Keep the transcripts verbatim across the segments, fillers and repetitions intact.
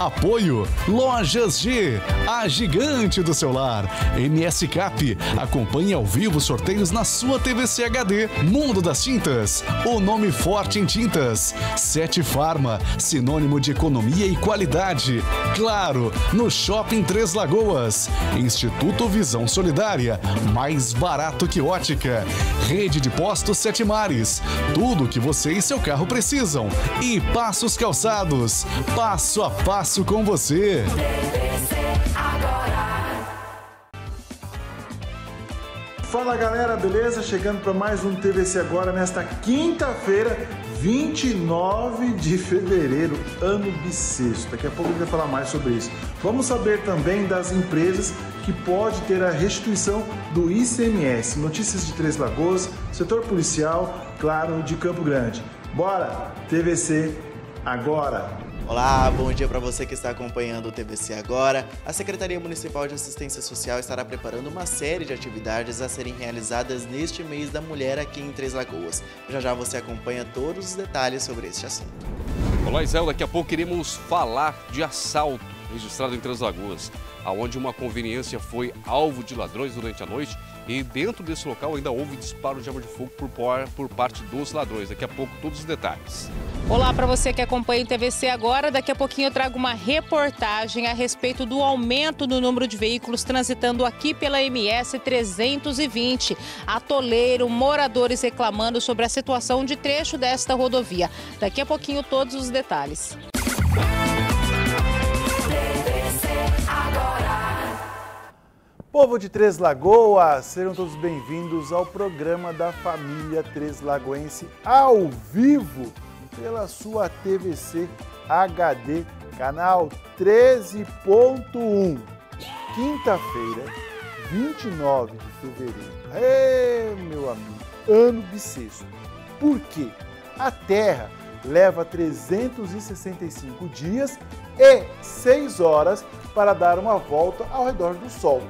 Apoio Lojas G, a gigante do celular. M S Cap, acompanhe ao vivo sorteios na sua T V C H D. Mundo das Tintas, o nome forte em tintas. Sete Farma, sinônimo de economia e qualidade. Claro, no Shopping Três Lagoas. Instituto Visão Solidária, mais barato que ótica. Rede de postos Sete Mares, tudo o que você e seu carro precisam. E Passos Calçados, passo a passo com você. Fala galera, beleza? Chegando para mais um T V C Agora nesta quinta-feira, vinte e nove de fevereiro, ano bissexto. Daqui a pouco a gente vai falar mais sobre isso. Vamos saber também das empresas que pode ter a restituição do I C M S. Notícias de Três Lagoas, setor policial, claro, de Campo Grande. Bora, T V C Agora! Olá, bom dia para você que está acompanhando o T V C Agora. A Secretaria Municipal de Assistência Social estará preparando uma série de atividades a serem realizadas neste mês da mulher aqui em Três Lagoas. Já já você acompanha todos os detalhes sobre este assunto. Olá, Isel. Daqui a pouco iremos falar de assalto registrado em Três Lagoas, onde uma conveniência foi alvo de ladrões durante a noite e dentro desse local ainda houve disparo de arma de fogo por, por parte dos ladrões. Daqui a pouco todos os detalhes. Olá para você que acompanha o T V C Agora, daqui a pouquinho eu trago uma reportagem a respeito do aumento no número de veículos transitando aqui pela M S trezentos e vinte. Atoleiro, moradores reclamando sobre a situação de trecho desta rodovia. Daqui a pouquinho todos os detalhes. Povo de Três Lagoas, sejam todos bem-vindos ao programa da família Três Lagoense ao vivo pela sua T V C H D, canal treze ponto um, quinta-feira, vinte e nove de fevereiro. Ê, meu amigo, ano bissexto. Por quê? A Terra leva trezentos e sessenta e cinco dias e seis horas para dar uma volta ao redor do Sol.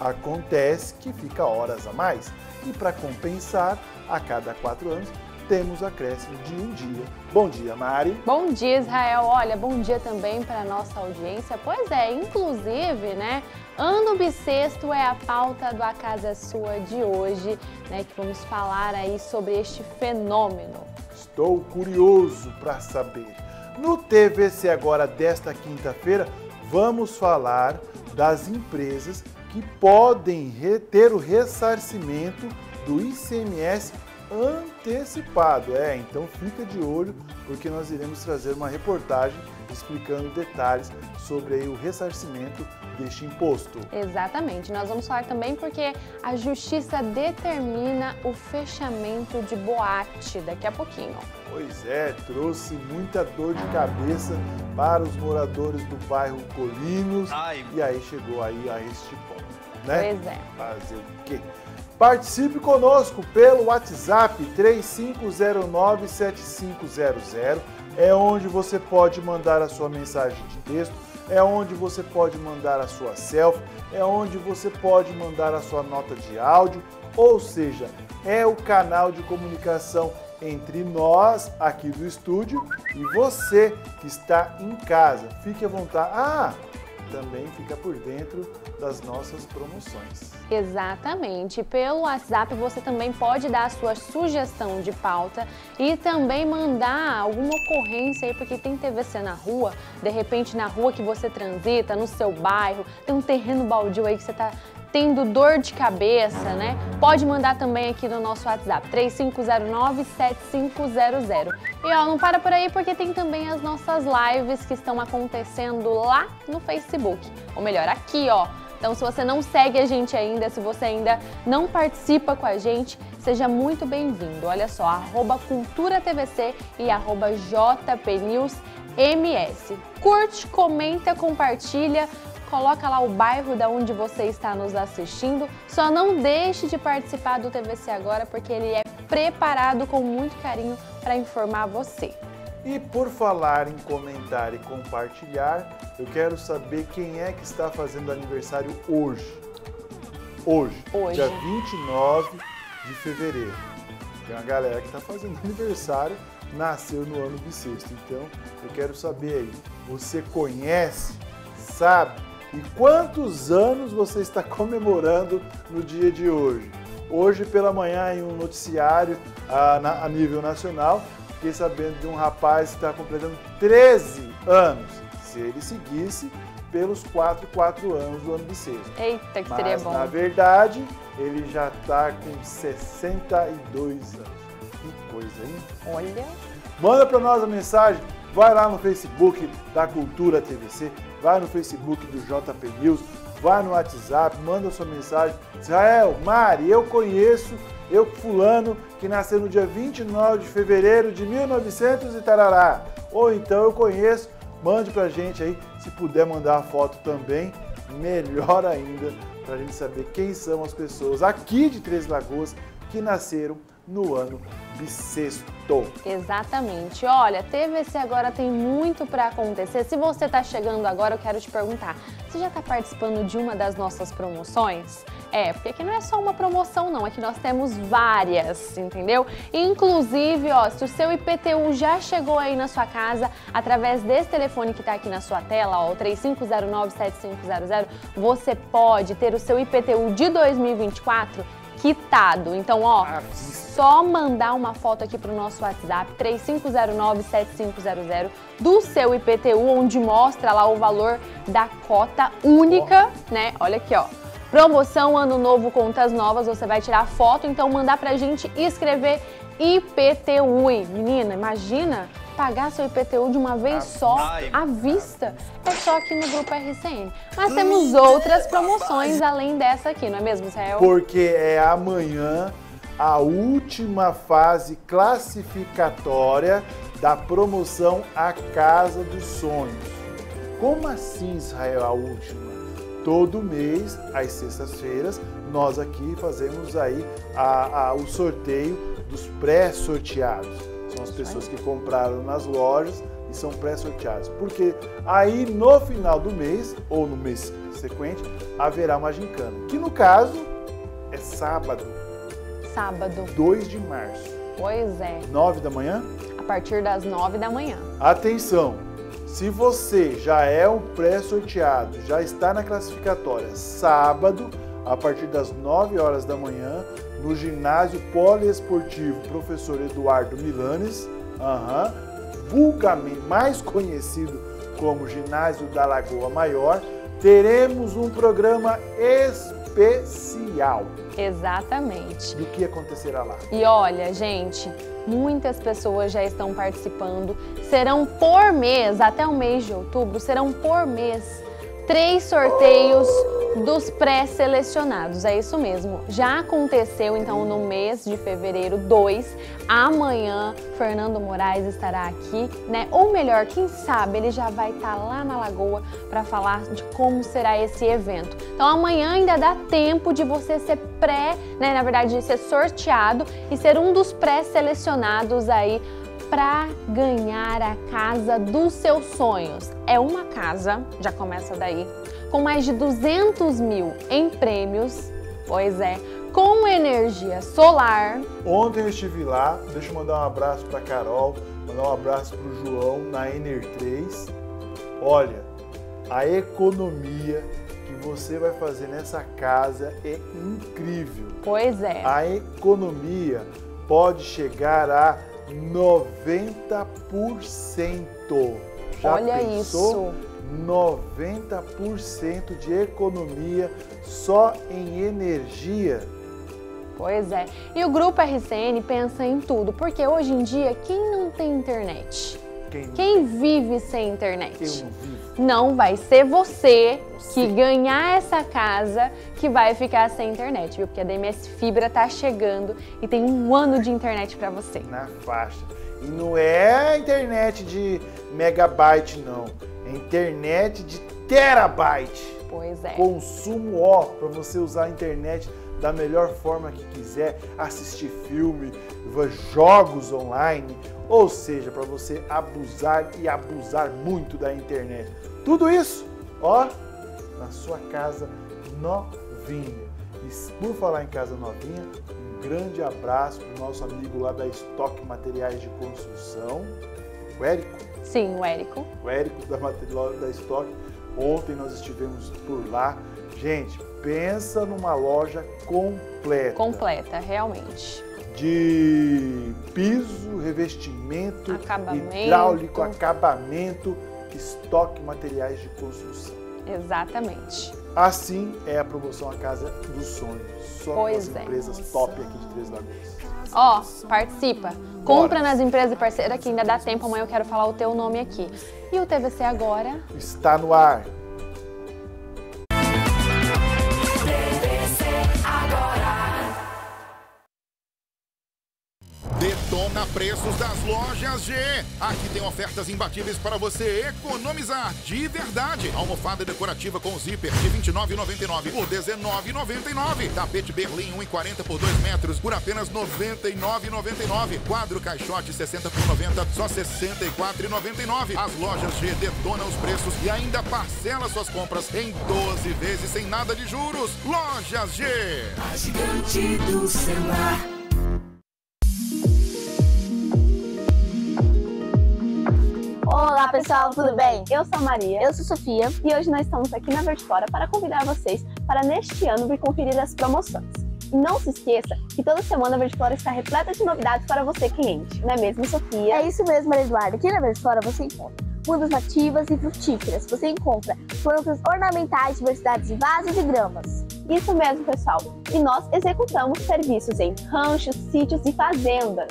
Acontece que fica horas a mais e, para compensar, a cada quatro anos temos acréscimo de um dia. Bom dia, Mari. Bom dia, Israel. Olha, bom dia também para a nossa audiência. Pois é, inclusive, né, ano bissexto é a pauta do A Casa é Sua de hoje, né, que vamos falar aí sobre este fenômeno. Estou curioso para saber. No T V C Agora desta quinta-feira, vamos falar das empresas que podem reter o ressarcimento do I C M S antecipado. É, então fica de olho, porque nós iremos trazer uma reportagem explicando detalhes sobre aí o ressarcimento deste imposto. Exatamente. Nós vamos falar também porque a justiça determina o fechamento de boate daqui a pouquinho. Pois é, trouxe muita dor de cabeça para os moradores do bairro Colinos. Ai, e aí chegou aí a este ponto, né? Pois é. Fazer o quê? Participe conosco pelo WhatsApp três cinco zero nove, sete cinco zero zero. É onde você pode mandar a sua mensagem de texto, é onde você pode mandar a sua selfie, é onde você pode mandar a sua nota de áudio, ou seja, é o canal de comunicação entre nós aqui do estúdio e você que está em casa. Fique à vontade. Ah, também fica por dentro das nossas promoções. Exatamente. Pelo WhatsApp você também pode dar a sua sugestão de pauta e também mandar alguma ocorrência aí, porque tem T V C na rua, de repente na rua que você transita, no seu bairro, tem um terreno baldio aí que você está tendo dor de cabeça, né? Pode mandar também aqui no nosso WhatsApp, três cinco zero nove, sete cinco zero zero. E ó, não para por aí, porque tem também as nossas lives que estão acontecendo lá no Facebook. Ou melhor, aqui, ó. Então, se você não segue a gente ainda, se você ainda não participa com a gente, seja muito bem-vindo. Olha só, arroba cultura T V C e arroba J P News M S. Curte, comenta, compartilha. Coloca lá o bairro da onde você está nos assistindo. Só não deixe de participar do T V C Agora, porque ele é preparado com muito carinho para informar você. E por falar em comentar e compartilhar, eu quero saber quem é que está fazendo aniversário hoje. Hoje, hoje. Dia vinte e nove de fevereiro. Tem uma galera que está fazendo aniversário nasceu no ano bissexto. Então, eu quero saber aí, você conhece, sabe, e quantos anos você está comemorando no dia de hoje? Hoje pela manhã, em um noticiário a, na, a nível nacional, fiquei sabendo de um rapaz que está completando treze anos. Se ele seguisse pelos quatro, quatro anos do ano bissexto. Eita, que Mas, seria bom. na verdade, ele já está com sessenta e dois anos. Que coisa, hein? Olha! Manda para nós a mensagem, vai lá no Facebook da Cultura T V C, vai no Facebook do J P News, vai no WhatsApp, manda sua mensagem. Israel, Mari, eu conheço, eu fulano, que nasceu no dia vinte e nove de fevereiro de mil e novecentos e tarará. Ou então eu conheço, mande pra gente aí, se puder mandar a foto também, melhor ainda, pra gente saber quem são as pessoas aqui de Três Lagoas que nasceram no ano bissexto. Exatamente. Olha, T V C Agora tem muito para acontecer. Se você está chegando agora, eu quero te perguntar, você já está participando de uma das nossas promoções? É, porque aqui não é só uma promoção não, é que nós temos várias, entendeu? Inclusive, ó, se o seu I P T U já chegou aí na sua casa, através desse telefone que tá aqui na sua tela, ó, o três cinco zero nove, sete cinco zero zero, você pode ter o seu I P T U de dois mil e vinte e quatro quitado. Então, ó, só mandar uma foto aqui pro nosso WhatsApp, três cinco zero nove, sete cinco zero zero, do seu I P T U, onde mostra lá o valor da cota única, oh. né? Olha aqui, ó. Promoção, ano novo, contas novas, você vai tirar foto, então mandar pra gente e escrever I P T U. Menina, imagina pagar seu I P T U de uma vez só, à vista, é só aqui no Grupo R C N. Mas temos outras promoções além dessa aqui, não é mesmo, Israel? Porque é amanhã a última fase classificatória da promoção A Casa dos Sonhos. Como assim, Israel, a última? Todo mês, às sextas-feiras, nós aqui fazemos aí a, a, o sorteio dos pré-sorteados. São as pessoas que compraram nas lojas e são pré-sorteados. Porque aí no final do mês, ou no mês seguinte, haverá uma gincana. Que no caso, é sábado. Sábado. dois de março. Pois é. nove da manhã? A partir das nove da manhã. Atenção! Se você já é um pré-sorteado, já está na classificatória, sábado, a partir das nove horas da manhã, no ginásio poliesportivo Professor Eduardo Milanes, uhum, vulgarmente mais conhecido como Ginásio da Lagoa Maior, teremos um programa especial. Exatamente. Do que acontecerá lá? E olha, gente, muitas pessoas já estão participando. Serão por mês, até o mês de outubro, serão por mês três sorteios dos pré-selecionados. É isso mesmo. Já aconteceu, então, no mês de fevereiro, dois. Amanhã, Fernando Moraes estará aqui, né? Ou melhor, quem sabe, ele já vai estar lá na Lagoa para falar de como será esse evento. Então, amanhã ainda dá tempo de você ser pré, né? Na verdade, de ser sorteado e ser um dos pré-selecionados aí para ganhar a casa dos seus sonhos. É uma casa, já começa daí, com mais de duzentos mil em prêmios, pois é, com energia solar. Ontem eu estive lá, deixa eu mandar um abraço para a Carol, mandar um abraço para o João na Ener três. Olha, a economia que você vai fazer nessa casa é incrível. Pois é. A economia pode chegar a noventa por cento. Já Olha pensou? isso. noventa por cento de economia só em energia. Pois é. E o Grupo R C N pensa em tudo, porque hoje em dia, quem não tem internet? Quem, quem vive sem internet? Quem não vive? Não vai ser você que ganhar essa casa que vai ficar sem internet, viu? Porque a D M S Fibra tá chegando e tem um ano de internet para você. Na faixa. E não é internet de megabyte, não. Internet de terabyte. Pois é. Consumo ó, para você usar a internet da melhor forma que quiser, assistir filme, jogos online, ou seja, para você abusar e abusar muito da internet. Tudo isso, ó, na sua casa novinha. E por falar em casa novinha, um grande abraço para o nosso amigo lá da Estoque Materiais de Construção, o Érico. Sim, o Érico. O Érico da, da Estoque. Ontem nós estivemos por lá. Gente, pensa numa loja completa. Completa, realmente. De piso, revestimento, acabamento, hidráulico, acabamento, Estoque Materiais de Construção. Exatamente. Assim é a promoção A Casa dos Sonhos. Só com as empresas top aqui de Três Lagoas. Ó, participa. Compra nas empresas parceiras que ainda dá tempo. Amanhã eu quero falar o teu nome aqui. E o T V C Agora está no ar. T V C Agora. Detona preços das lojas G. Aqui tem ofertas imbatíveis para você economizar de verdade. Almofada decorativa com zíper de vinte e nove reais e noventa e nove centavos por dezenove reais e noventa e nove centavos. Tapete Berlim um e quarenta por dois metros por apenas noventa e nove reais e noventa e nove centavos. Quadro caixote sessenta por noventa só sessenta e quatro reais e noventa e nove centavos. As lojas G detonam os preços e ainda parcela suas compras em doze vezes sem nada de juros. Lojas G. A gigante do celular. Olá pessoal, tudo bem? Eu sou a Maria, eu sou a Sofia e hoje nós estamos aqui na Verde Flora para convidar vocês para neste ano vir conferir as promoções. E não se esqueça que toda semana a Verde Flora está repleta de novidades para você cliente, não é mesmo, Sofia? É isso mesmo, Maria Eduarda, aqui na Verde Flora você encontra mudas nativas e frutíferas, você encontra plantas ornamentais, diversidades de vasos e gramas. Isso mesmo pessoal, e nós executamos serviços em ranchos, sítios e fazendas.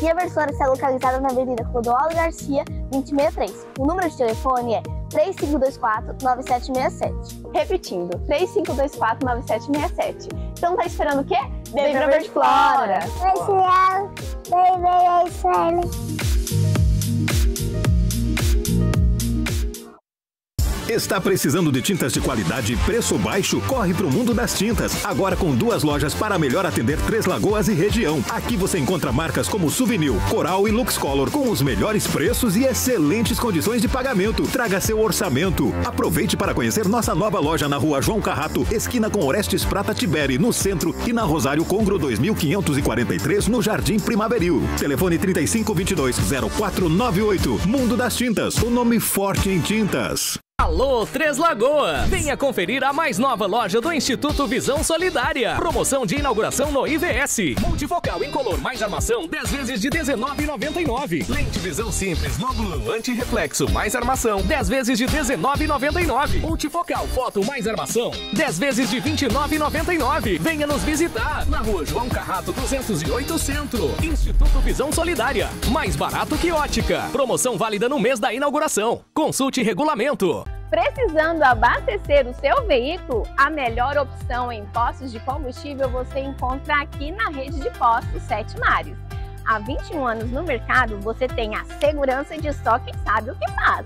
E a Verde Flora está localizada na Avenida Clodoaldo Garcia, dois mil seiscentos e sessenta e três. O número de telefone é três cinco dois quatro, nove sete seis sete. Repetindo, três cinco dois quatro, nove sete seis sete. Então tá esperando o quê? Vem pra Verde Flora! Está precisando de tintas de qualidade e preço baixo? Corre para o Mundo das Tintas. Agora com duas lojas para melhor atender Três Lagoas e região. Aqui você encontra marcas como Suvinil, Coral e Lux Color com os melhores preços e excelentes condições de pagamento. Traga seu orçamento. Aproveite para conhecer nossa nova loja na Rua João Carrato, esquina com Orestes Prata Tiberi, no centro, e na Rosário Congro dois mil quinhentos e quarenta e três, no Jardim Primaveril. Telefone trinta e cinco, vinte e dois, zero quatro nove oito. Mundo das Tintas, o nome forte em tintas. Alô, Três Lagoas! Venha conferir a mais nova loja do Instituto Visão Solidária. Promoção de inauguração no I V S. Multifocal incolor mais armação, dez vezes de dezenove reais e noventa e nove centavos. Lente visão simples, módulo anti-reflexo mais armação, dez vezes de dezenove reais e noventa e nove centavos. Multifocal foto mais armação, dez vezes de vinte e nove reais e noventa e nove centavos. Venha nos visitar na Rua João Carrato, duzentos e oito, Centro. Instituto Visão Solidária. Mais barato que ótica. Promoção válida no mês da inauguração. Consulte regulamento. Precisando abastecer o seu veículo? A melhor opção em postos de combustível você encontra aqui na rede de postos Sete Mares. Há vinte e um anos no mercado, você tem a segurança de só quem sabe o que faz.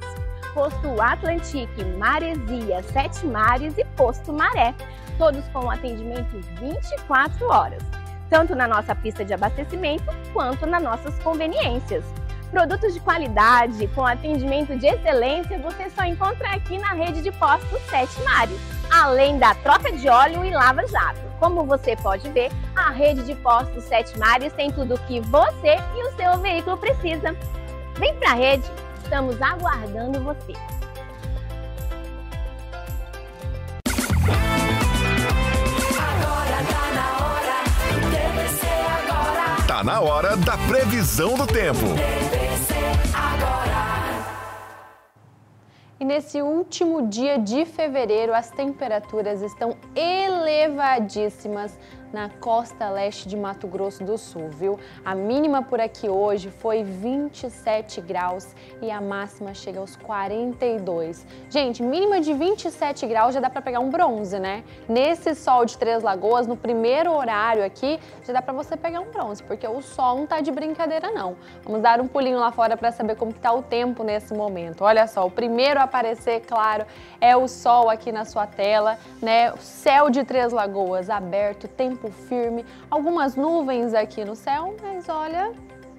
Posto Atlantique, Maresia, Sete Mares e Posto Maré. Todos com atendimento vinte e quatro horas, tanto na nossa pista de abastecimento quanto nas nossas conveniências. Produtos de qualidade, com atendimento de excelência, você só encontra aqui na rede de postos Sete Mares. Além da troca de óleo e lava-jato. Como você pode ver, a rede de postos Sete Mares tem tudo o que você e o seu veículo precisa. Vem pra rede, estamos aguardando você. Tá na hora da previsão do tempo. E nesse último dia de fevereiro, as temperaturas estão elevadíssimas na costa leste de Mato Grosso do Sul, viu? A mínima por aqui hoje foi vinte e sete graus e a máxima chega aos quarenta e dois. Gente, mínima de vinte e sete graus já dá para pegar um bronze, né? Nesse sol de Três Lagoas, no primeiro horário aqui, já dá para você pegar um bronze, porque o sol não tá de brincadeira, não. Vamos dar um pulinho lá fora para saber como que tá o tempo nesse momento. Olha só, o primeiro a aparecer, claro, é o sol aqui na sua tela, né? O céu de Três Lagoas aberto, tempo firme, algumas nuvens aqui no céu, mas olha,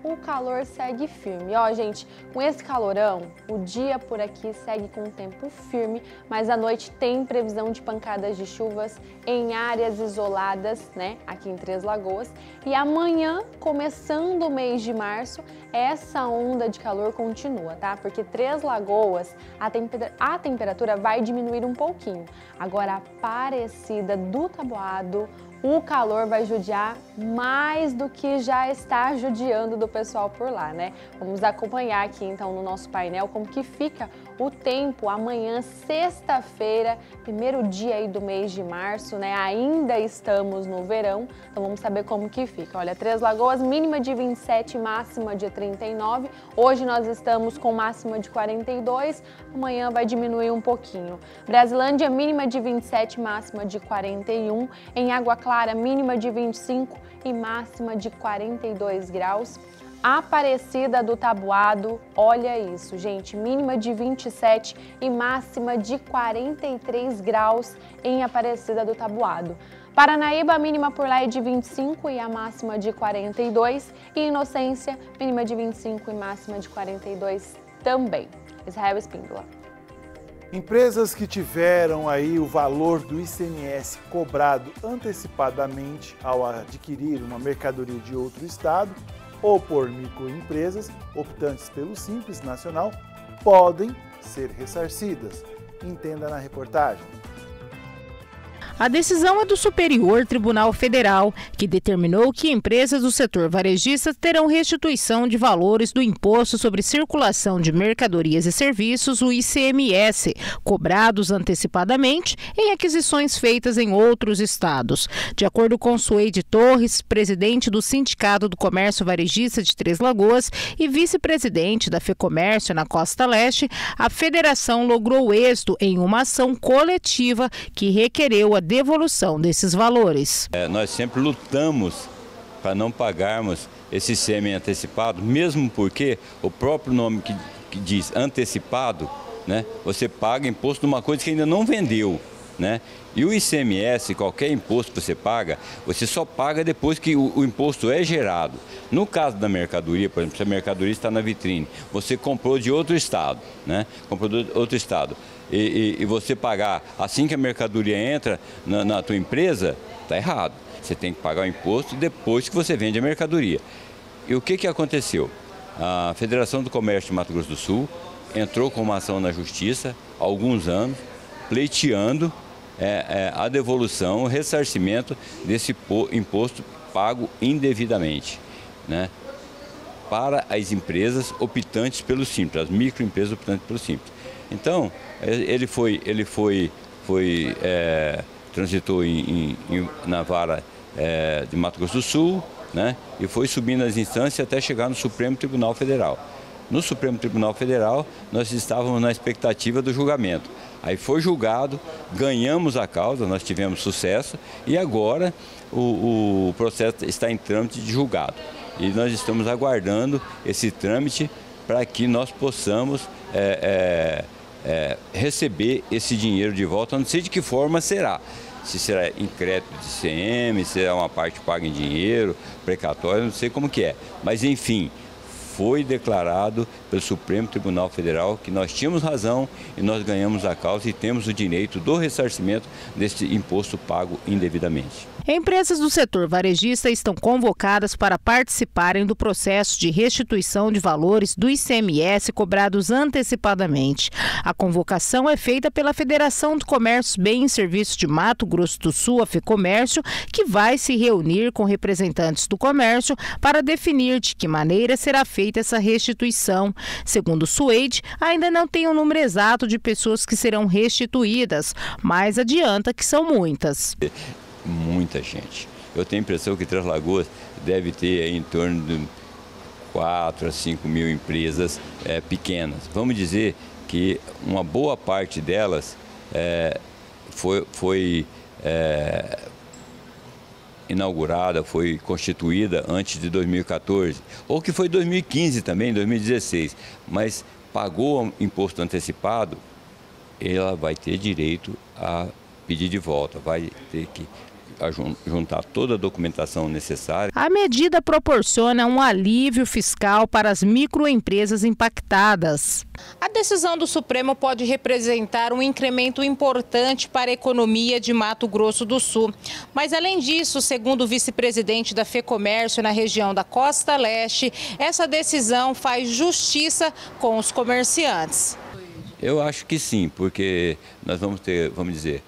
o calor segue firme. E ó, gente, com esse calorão, o dia por aqui segue com o tempo firme, mas à noite tem previsão de pancadas de chuvas em áreas isoladas, né, aqui em Três Lagoas. E amanhã, começando o mês de março, essa onda de calor continua, tá? Porque Três Lagoas, a, tempera a temperatura vai diminuir um pouquinho. Agora, a Aparecida do Taboado, o calor vai judiar mais do que já está judiando do pessoal por lá, né? Vamos acompanhar aqui então no nosso painel como que fica o tempo amanhã, sexta-feira, primeiro dia aí do mês de março, né? Ainda estamos no verão, então vamos saber como que fica. Olha, Três Lagoas, mínima de vinte e sete, máxima de trinta e nove. Hoje nós estamos com máxima de quarenta e dois, amanhã vai diminuir um pouquinho. Brasilândia, mínima de vinte e sete, máxima de quarenta e um. Em Água Clara, mínima de vinte e cinco e máxima de quarenta e dois graus. Aparecida do Taboado, olha isso, gente, mínima de vinte e sete e máxima de quarenta e três graus em Aparecida do Taboado. Paranaíba, a mínima por lá é de vinte e cinco e a máxima de quarenta e dois. E Inocência, mínima de vinte e cinco e máxima de quarenta e dois também. Israel Espíndola. Empresas que tiveram aí o valor do I C M S cobrado antecipadamente ao adquirir uma mercadoria de outro estado, ou por microempresas optantes pelo Simples Nacional, podem ser ressarcidas. Entenda na reportagem. A decisão é do Superior Tribunal Federal, que determinou que empresas do setor varejista terão restituição de valores do Imposto sobre Circulação de Mercadorias e Serviços, o I C M S, cobrados antecipadamente em aquisições feitas em outros estados. De acordo com Suede Torres, presidente do Sindicato do Comércio Varejista de Três Lagoas e vice-presidente da Fecomércio na Costa Leste, a federação logrou êxito em uma ação coletiva que requereu a devolução desses valores. É, nós sempre lutamos para não pagarmos esse I C M S antecipado, mesmo porque o próprio nome que, que diz antecipado, né, você paga imposto de uma coisa que ainda não vendeu, né? E o I C M S, qualquer imposto que você paga, você só paga depois que o, o imposto é gerado. No caso da mercadoria, por exemplo, se a mercadoria está na vitrine, você comprou de outro estado, né? Comprou de outro estado. E, e, e você pagar assim que a mercadoria entra na, na tua empresa, está errado. Você tem que pagar o imposto depois que você vende a mercadoria. E o que, que aconteceu? A Federação do Comércio de Mato Grosso do Sul entrou com uma ação na Justiça há alguns anos, pleiteando é, é, a devolução, o ressarcimento desse imposto pago indevidamente, né, para as empresas optantes pelo Simples, as microempresas optantes pelo Simples. Então, ele foi, ele foi, foi é, transitou em, em, na vara é, de Mato Grosso do Sul, né, e foi subindo as instâncias até chegar no Supremo Tribunal Federal. No Supremo Tribunal Federal, nós estávamos na expectativa do julgamento. Aí foi julgado, ganhamos a causa, nós tivemos sucesso, e agora o, o processo está em trâmite de julgado. E nós estamos aguardando esse trâmite para que nós possamos É, é, é, receber esse dinheiro de volta, não sei de que forma será. Se será em crédito de I C M S, será uma parte paga em dinheiro, precatório, não sei como que é. Mas enfim, foi declarado pelo Supremo Tribunal Federal que nós tínhamos razão e nós ganhamos a causa e temos o direito do ressarcimento desse imposto pago indevidamente. Empresas do setor varejista estão convocadas para participarem do processo de restituição de valores do I C M S cobrados antecipadamente. A convocação é feita pela Federação do Comércio, Bens e Serviços de Mato Grosso do Sul, a Fecomércio, que vai se reunir com representantes do comércio para definir de que maneira será feita essa restituição. Segundo o Suede, ainda não tem um número exato de pessoas que serão restituídas, mas adianta que são muitas. Muita gente. Eu tenho a impressão que Três Lagoas deve ter em torno de quatro a cinco mil empresas é, pequenas. Vamos dizer que uma boa parte delas é, foi, foi é, inaugurada, foi constituída antes de dois mil e quatorze, ou que foi dois mil e quinze também, dois mil e dezesseis, mas pagou imposto antecipado, ela vai ter direito a pedir de volta, vai ter que juntar toda a documentação necessária. A medida proporciona um alívio fiscal para as microempresas impactadas. A decisão do Supremo pode representar um incremento importante para a economia de Mato Grosso do Sul. Mas, além disso, segundo o vice-presidente da Fecomércio na região da Costa Leste, essa decisão faz justiça com os comerciantes. Eu acho que sim, porque nós vamos ter, vamos dizer,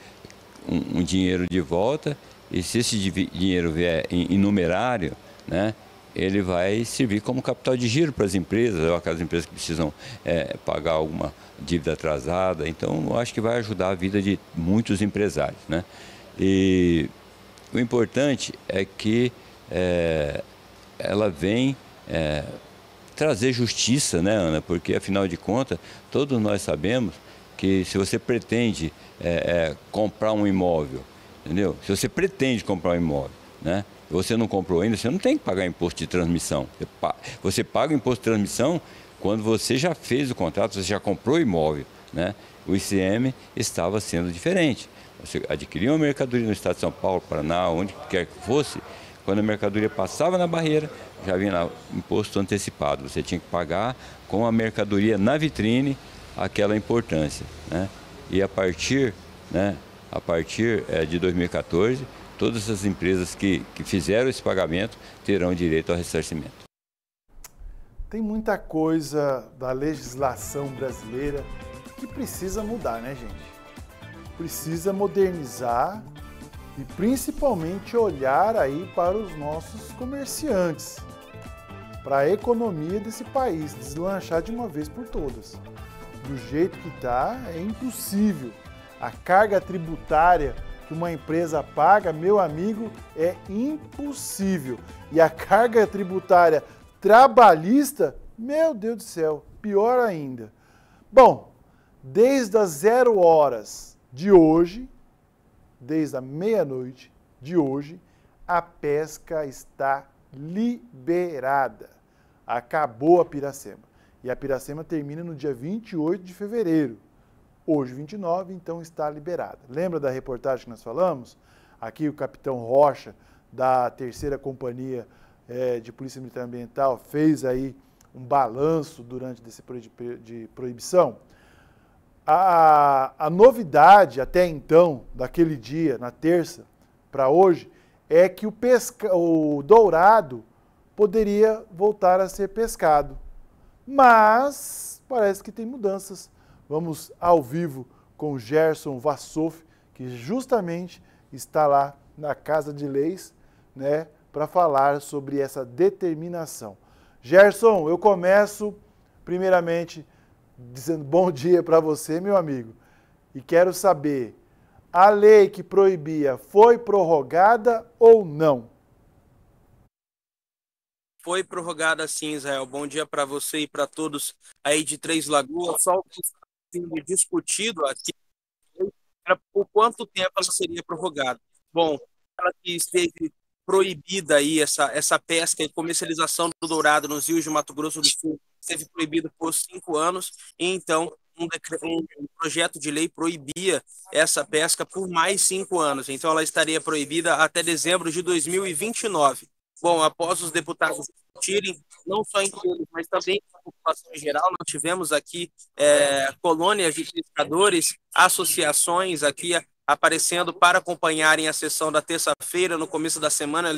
um, um dinheiro de volta, e se esse dinheiro vier em, em numerário, né, ele vai servir como capital de giro para as empresas, ou aquelas empresas que precisam é, pagar alguma dívida atrasada. Então, eu acho que vai ajudar a vida de muitos empresários, né? E o importante é que é, ela vem... É, trazer justiça, né, Ana? Porque, afinal de contas, todos nós sabemos que se você pretende é, é, comprar um imóvel, entendeu? Se você pretende comprar um imóvel, né? Você não comprou ainda, você não tem que pagar imposto de transmissão. Você paga, você paga o imposto de transmissão quando você já fez o contrato, você já comprou o imóvel, né? O I C M S estava sendo diferente. Você adquiriu uma mercadoria no estado de São Paulo, Paraná, onde quer que fosse, quando a mercadoria passava na barreira, já vinha lá imposto antecipado. Você tinha que pagar com a mercadoria na vitrine aquela importância, né? E a partir, né, a partir é, de dois mil e quatorze, todas as empresas que, que fizeram esse pagamento terão direito ao ressarcimento. Tem muita coisa da legislação brasileira que precisa mudar, né, gente? Precisa modernizar e principalmente olhar aí para os nossos comerciantes, para a economia desse país, deslanchar de uma vez por todas. Do jeito que está, é impossível. A carga tributária que uma empresa paga, meu amigo, é impossível. E a carga tributária trabalhista, meu Deus do céu, pior ainda. Bom, desde as zero horas de hoje, desde a meia-noite de hoje, a pesca está liberada. Acabou a Piracema. E a Piracema termina no dia vinte e oito de fevereiro. Hoje, vinte e nove, então está liberada. Lembra da reportagem que nós falamos? Aqui o capitão Rocha, da terceira companhia é, de Polícia Militar Ambiental, fez aí um balanço durante esse período de proibição. A, a novidade até então, daquele dia, na terça para hoje, é que o, pesca, o dourado poderia voltar a ser pescado. Mas parece que tem mudanças. Vamos ao vivo com Gerson Vassoff, que justamente está lá na Casa de Leis, né, para falar sobre essa determinação. Gerson, eu começo primeiramente dizendo bom dia para você, meu amigo. E quero saber, a lei que proibia foi prorrogada ou não? Foi prorrogada sim, Israel. Bom dia para você e para todos aí de Três Lagoas. Só o que está sendo discutido aqui era por quanto tempo ela seria prorrogada. Bom, ela que esteve proibida aí, essa, essa pesca e comercialização do dourado nos rios de Mato Grosso do Sul, esteve proibido por cinco anos, e então um, decreto, um projeto de lei proibia essa pesca por mais cinco anos, então ela estaria proibida até dezembro de dois mil e vinte e nove. Bom, após os deputados discutirem, não só entre eles, mas também a população em geral, nós tivemos aqui é, colônias de pescadores, associações aqui aparecendo para acompanharem a sessão da terça-feira, no começo da semana,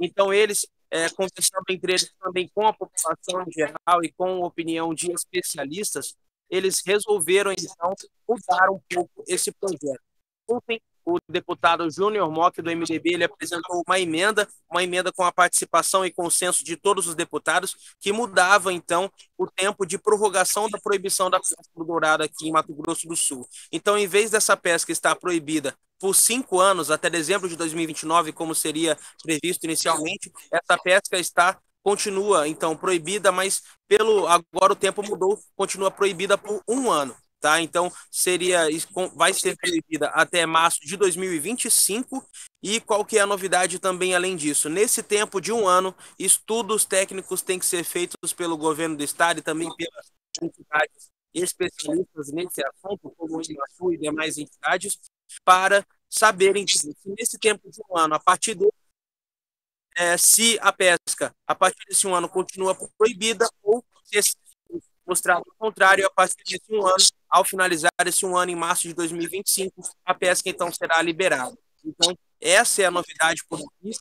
então eles É, conversando entre eles também com a população em geral e com a opinião de especialistas, eles resolveram, então, mudar um pouco esse projeto. Ontem, o deputado Júnior Mock, do M D B, ele apresentou uma emenda, uma emenda com a participação e consenso de todos os deputados, que mudava, então, o tempo de prorrogação da proibição da pesca do dourado aqui em Mato Grosso do Sul. Então, em vez dessa pesca estar proibida por cinco anos, até dezembro de dois mil e vinte e nove, como seria previsto inicialmente, essa pesca está, continua, então, proibida, mas pelo agora o tempo mudou, continua proibida por um ano, tá? Então, seria, vai ser proibida até março de dois mil e vinte e cinco, e qual que é a novidade também além disso? Nesse tempo de um ano, estudos técnicos têm que ser feitos pelo governo do estado e também pelas entidades especialistas nesse assunto, como o I N A F U e demais entidades, para saberem se nesse tempo de um ano, a partir do é, se a pesca a partir desse um ano continua proibida ou se mostrar o contrário, a partir desse um ano, ao finalizar esse um ano em março de dois mil e vinte e cinco, a pesca então será liberada. Então, essa é a novidade por aqui.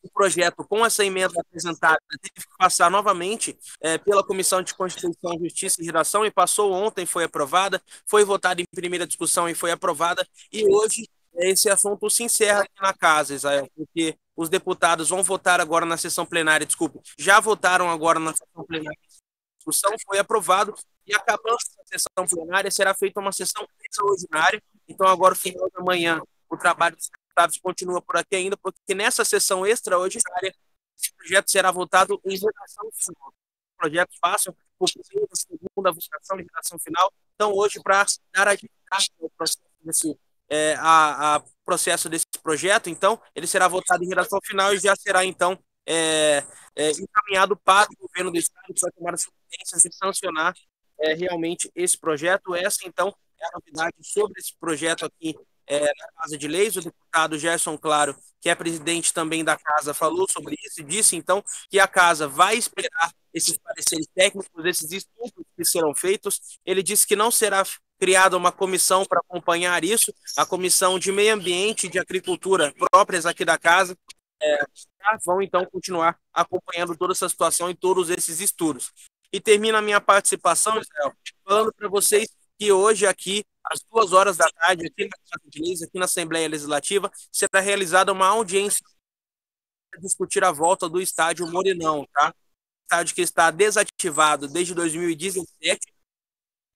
O projeto, com essa emenda apresentada, teve que passar novamente é, pela Comissão de Constituição, Justiça e Redação e passou ontem, foi aprovada, foi votada em primeira discussão e foi aprovada, e hoje esse assunto se encerra aqui na casa, Israel, porque os deputados vão votar agora na sessão plenária, desculpe, já votaram agora na sessão plenária, a discussão foi aprovado e acabando a sessão plenária será feita uma sessão extraordinária, então agora final da manhã o trabalho dos deputados continua por aqui ainda, porque nessa sessão extraordinária esse projeto será votado em redação final. Projetos passam por primeira, segunda votação e redação final, então hoje para dar agilidade ao processo desse É, a, a processo desse projeto, então, ele será votado em redação final e já será, então, é, é, encaminhado para o governo do Estado para tomar as providências e sancionar é, realmente esse projeto. Essa, então, é a novidade sobre esse projeto aqui é, na Casa de Leis. O deputado Gerson Claro, que é presidente também da Casa, falou sobre isso e disse, então, que a Casa vai esperar esses pareceres técnicos, esses estudos que serão feitos. Ele disse que não será criada uma comissão para acompanhar isso, a Comissão de Meio Ambiente e de Agricultura próprias aqui da casa, é, vão então continuar acompanhando toda essa situação e todos esses estudos. E termina a minha participação, Israel, falando para vocês que hoje aqui, às duas horas da tarde, aqui na Casa de Leis, aqui na Assembleia Legislativa, será realizada uma audiência para discutir a volta do estádio Morenão, tá? Estádio que está desativado desde dois mil e dezessete,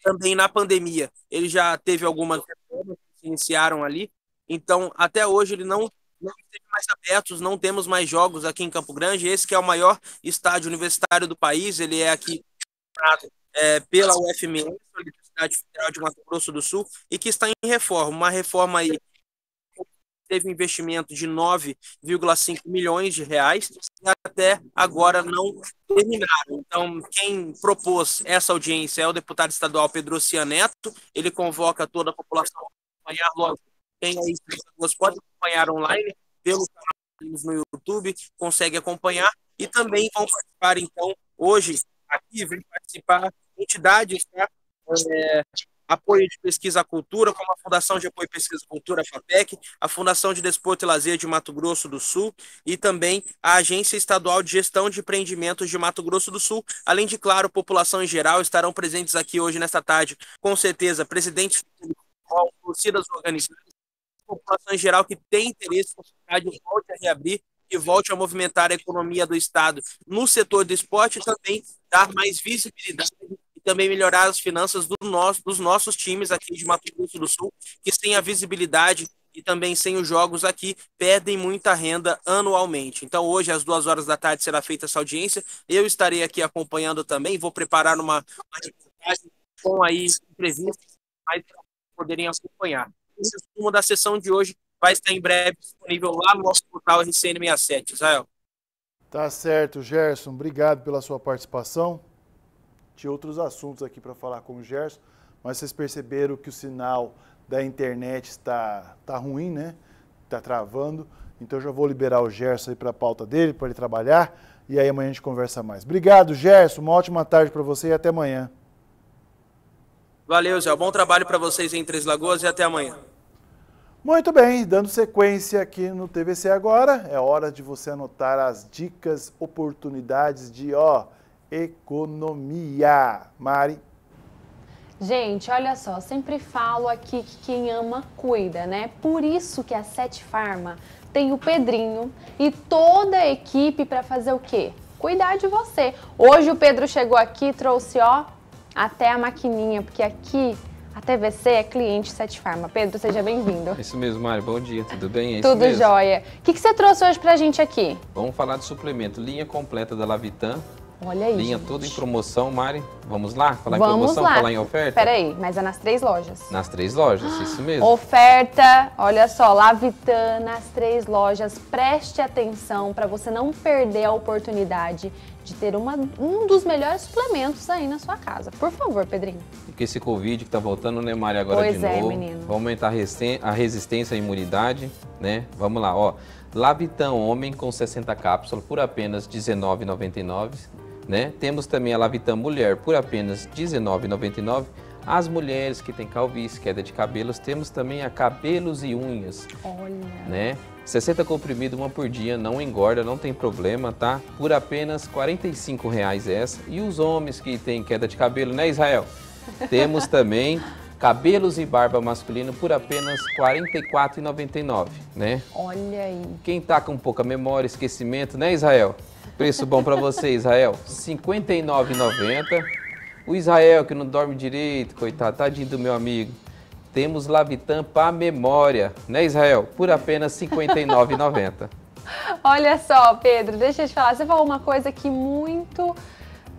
também na pandemia, ele já teve algumas reformas que iniciaram ali, então até hoje ele não, não esteve mais abertos, não temos mais jogos aqui em Campo Grande, esse que é o maior estádio universitário do país, ele é aqui é, pela U F M S, Universidade Federal de Mato Grosso do Sul, e que está em reforma, uma reforma aí, teve investimento de nove vírgula cinco milhões de reais e até agora não terminaram. Então, quem propôs essa audiência é o deputado estadual Pedro Cian Neto. Ele convoca toda a população a acompanhar logo. Quem aí pode acompanhar online pelo canal no YouTube, consegue acompanhar. E também vão participar, então, hoje, aqui, vem participar entidades, tá? É... Apoio de Pesquisa à Cultura, como a Fundação de Apoio e Pesquisa à Cultura, a FAPEC, a Fundação de Desporto e Lazer de Mato Grosso do Sul e também a Agência Estadual de Gestão de Empreendimentos de Mato Grosso do Sul. Além de, claro, população em geral estarão presentes aqui hoje, nesta tarde, com certeza, presidentes do futebol, torcidas organizadas, população em geral que tem interesse que a cidade volte a reabrir e volte a movimentar a economia do Estado no setor do esporte e também dar mais visibilidade também melhorar as finanças do nosso, dos nossos times aqui de Mato Grosso do Sul, que sem a visibilidade e também sem os jogos aqui, perdem muita renda anualmente. Então hoje, às duas horas da tarde, será feita essa audiência. Eu estarei aqui acompanhando também, vou preparar uma, uma reportagem com aí entrevistas, mas poderem acompanhar. O resumo da sessão de hoje vai estar em breve disponível lá no nosso portal R C N sessenta e sete, Israel. Tá certo, Gerson. Obrigado pela sua participação. Tinha outros assuntos aqui para falar com o Gerson, mas vocês perceberam que o sinal da internet está, está ruim, né? Está travando. Então eu já vou liberar o Gerson aí para a pauta dele, para ele trabalhar, e aí amanhã a gente conversa mais. Obrigado, Gerson. Uma ótima tarde para você e até amanhã. Valeu, Zé. Bom trabalho para vocês em Três Lagoas e até amanhã. Muito bem, dando sequência aqui no T V C Agora, é hora de você anotar as dicas, oportunidades de, ó... economia. Mari. Gente, olha só, sempre falo aqui que quem ama, cuida, né? Por isso que a Sete Farma tem o Pedrinho e toda a equipe para fazer o quê? Cuidar de você. Hoje o Pedro chegou aqui e trouxe, ó, até a maquininha, porque aqui a T V C é cliente Sete Farma. Pedro, seja bem-vindo. Isso mesmo, Mari. Bom dia, tudo bem? É isso tudo mesmo. Jóia. O que, que você trouxe hoje pra gente aqui? Vamos falar de suplemento, linha completa da Lavitan. Olha aí, linha gente. Toda em promoção, Mari. Vamos lá? Falar Vamos em promoção, lá. Falar em oferta? Peraí, mas é nas três lojas. Nas três lojas, ah, isso mesmo. Oferta, olha só, Lavitan nas três lojas. Preste atenção para você não perder a oportunidade de ter uma, um dos melhores suplementos aí na sua casa. Por favor, Pedrinho. Porque esse Covid que tá voltando, né, Mari, agora pois de é, novo. Menino. Vamos aumentar a resistência à imunidade, né? Vamos lá, ó. Lavitan Homem com sessenta cápsulas por apenas dezenove reais e noventa e nove centavos, né? Temos também a Lavitan Mulher por apenas dezenove reais e noventa e nove centavos. As mulheres que têm calvície, queda de cabelos, temos também a Cabelos e Unhas. Olha! Né? sessenta comprimidos, uma por dia, não engorda, não tem problema, tá? Por apenas quarenta e cinco reais essa. E os homens que têm queda de cabelo, né, Israel? Temos também cabelos e barba masculino por apenas quarenta e quatro reais e noventa e nove centavos, né? Olha aí! Quem tá com pouca memória, esquecimento, né, Israel? Preço bom pra você, Israel. cinquenta e nove reais e noventa centavos. O Israel, que não dorme direito, coitado, tadinho do meu amigo. Temos Lavitan para memória, né, Israel? Por apenas cinquenta e nove reais e noventa centavos. Olha só, Pedro, deixa eu te falar. Você falou uma coisa que muito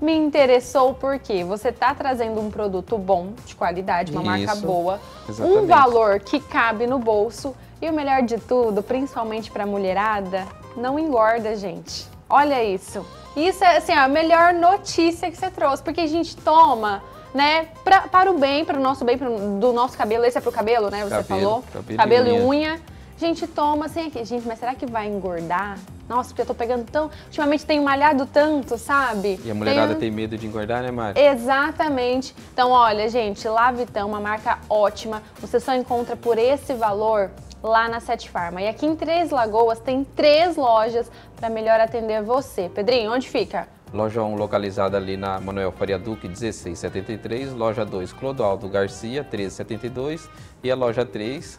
me interessou, porque você está trazendo um produto bom, de qualidade, uma Isso, marca boa, exatamente. Um valor que cabe no bolso e o melhor de tudo, principalmente para a mulherada, não engorda, gente. Olha isso. Isso é assim, a melhor notícia que você trouxe, porque a gente toma, né, pra, para o bem, para o nosso bem, pro, do nosso cabelo, esse é pro cabelo, né, você cabelo, falou, cabelo, cabelo e unha. unha, a gente toma assim aqui, gente, mas será que vai engordar? Nossa, porque eu tô pegando tão, ultimamente tenho malhado tanto, sabe? E a mulherada tem, tem medo de engordar, né, Mari? Exatamente, então olha, gente, Lavitan, uma marca ótima, você só encontra por esse valor lá na Sete Farma. E aqui em Três Lagoas tem três lojas para melhor atender você. Pedrinho, onde fica? Loja um localizada ali na Manuel Faria Duque, dezesseis setenta e três. Loja dois, Clodoaldo Garcia, treze setenta e dois. E a loja três,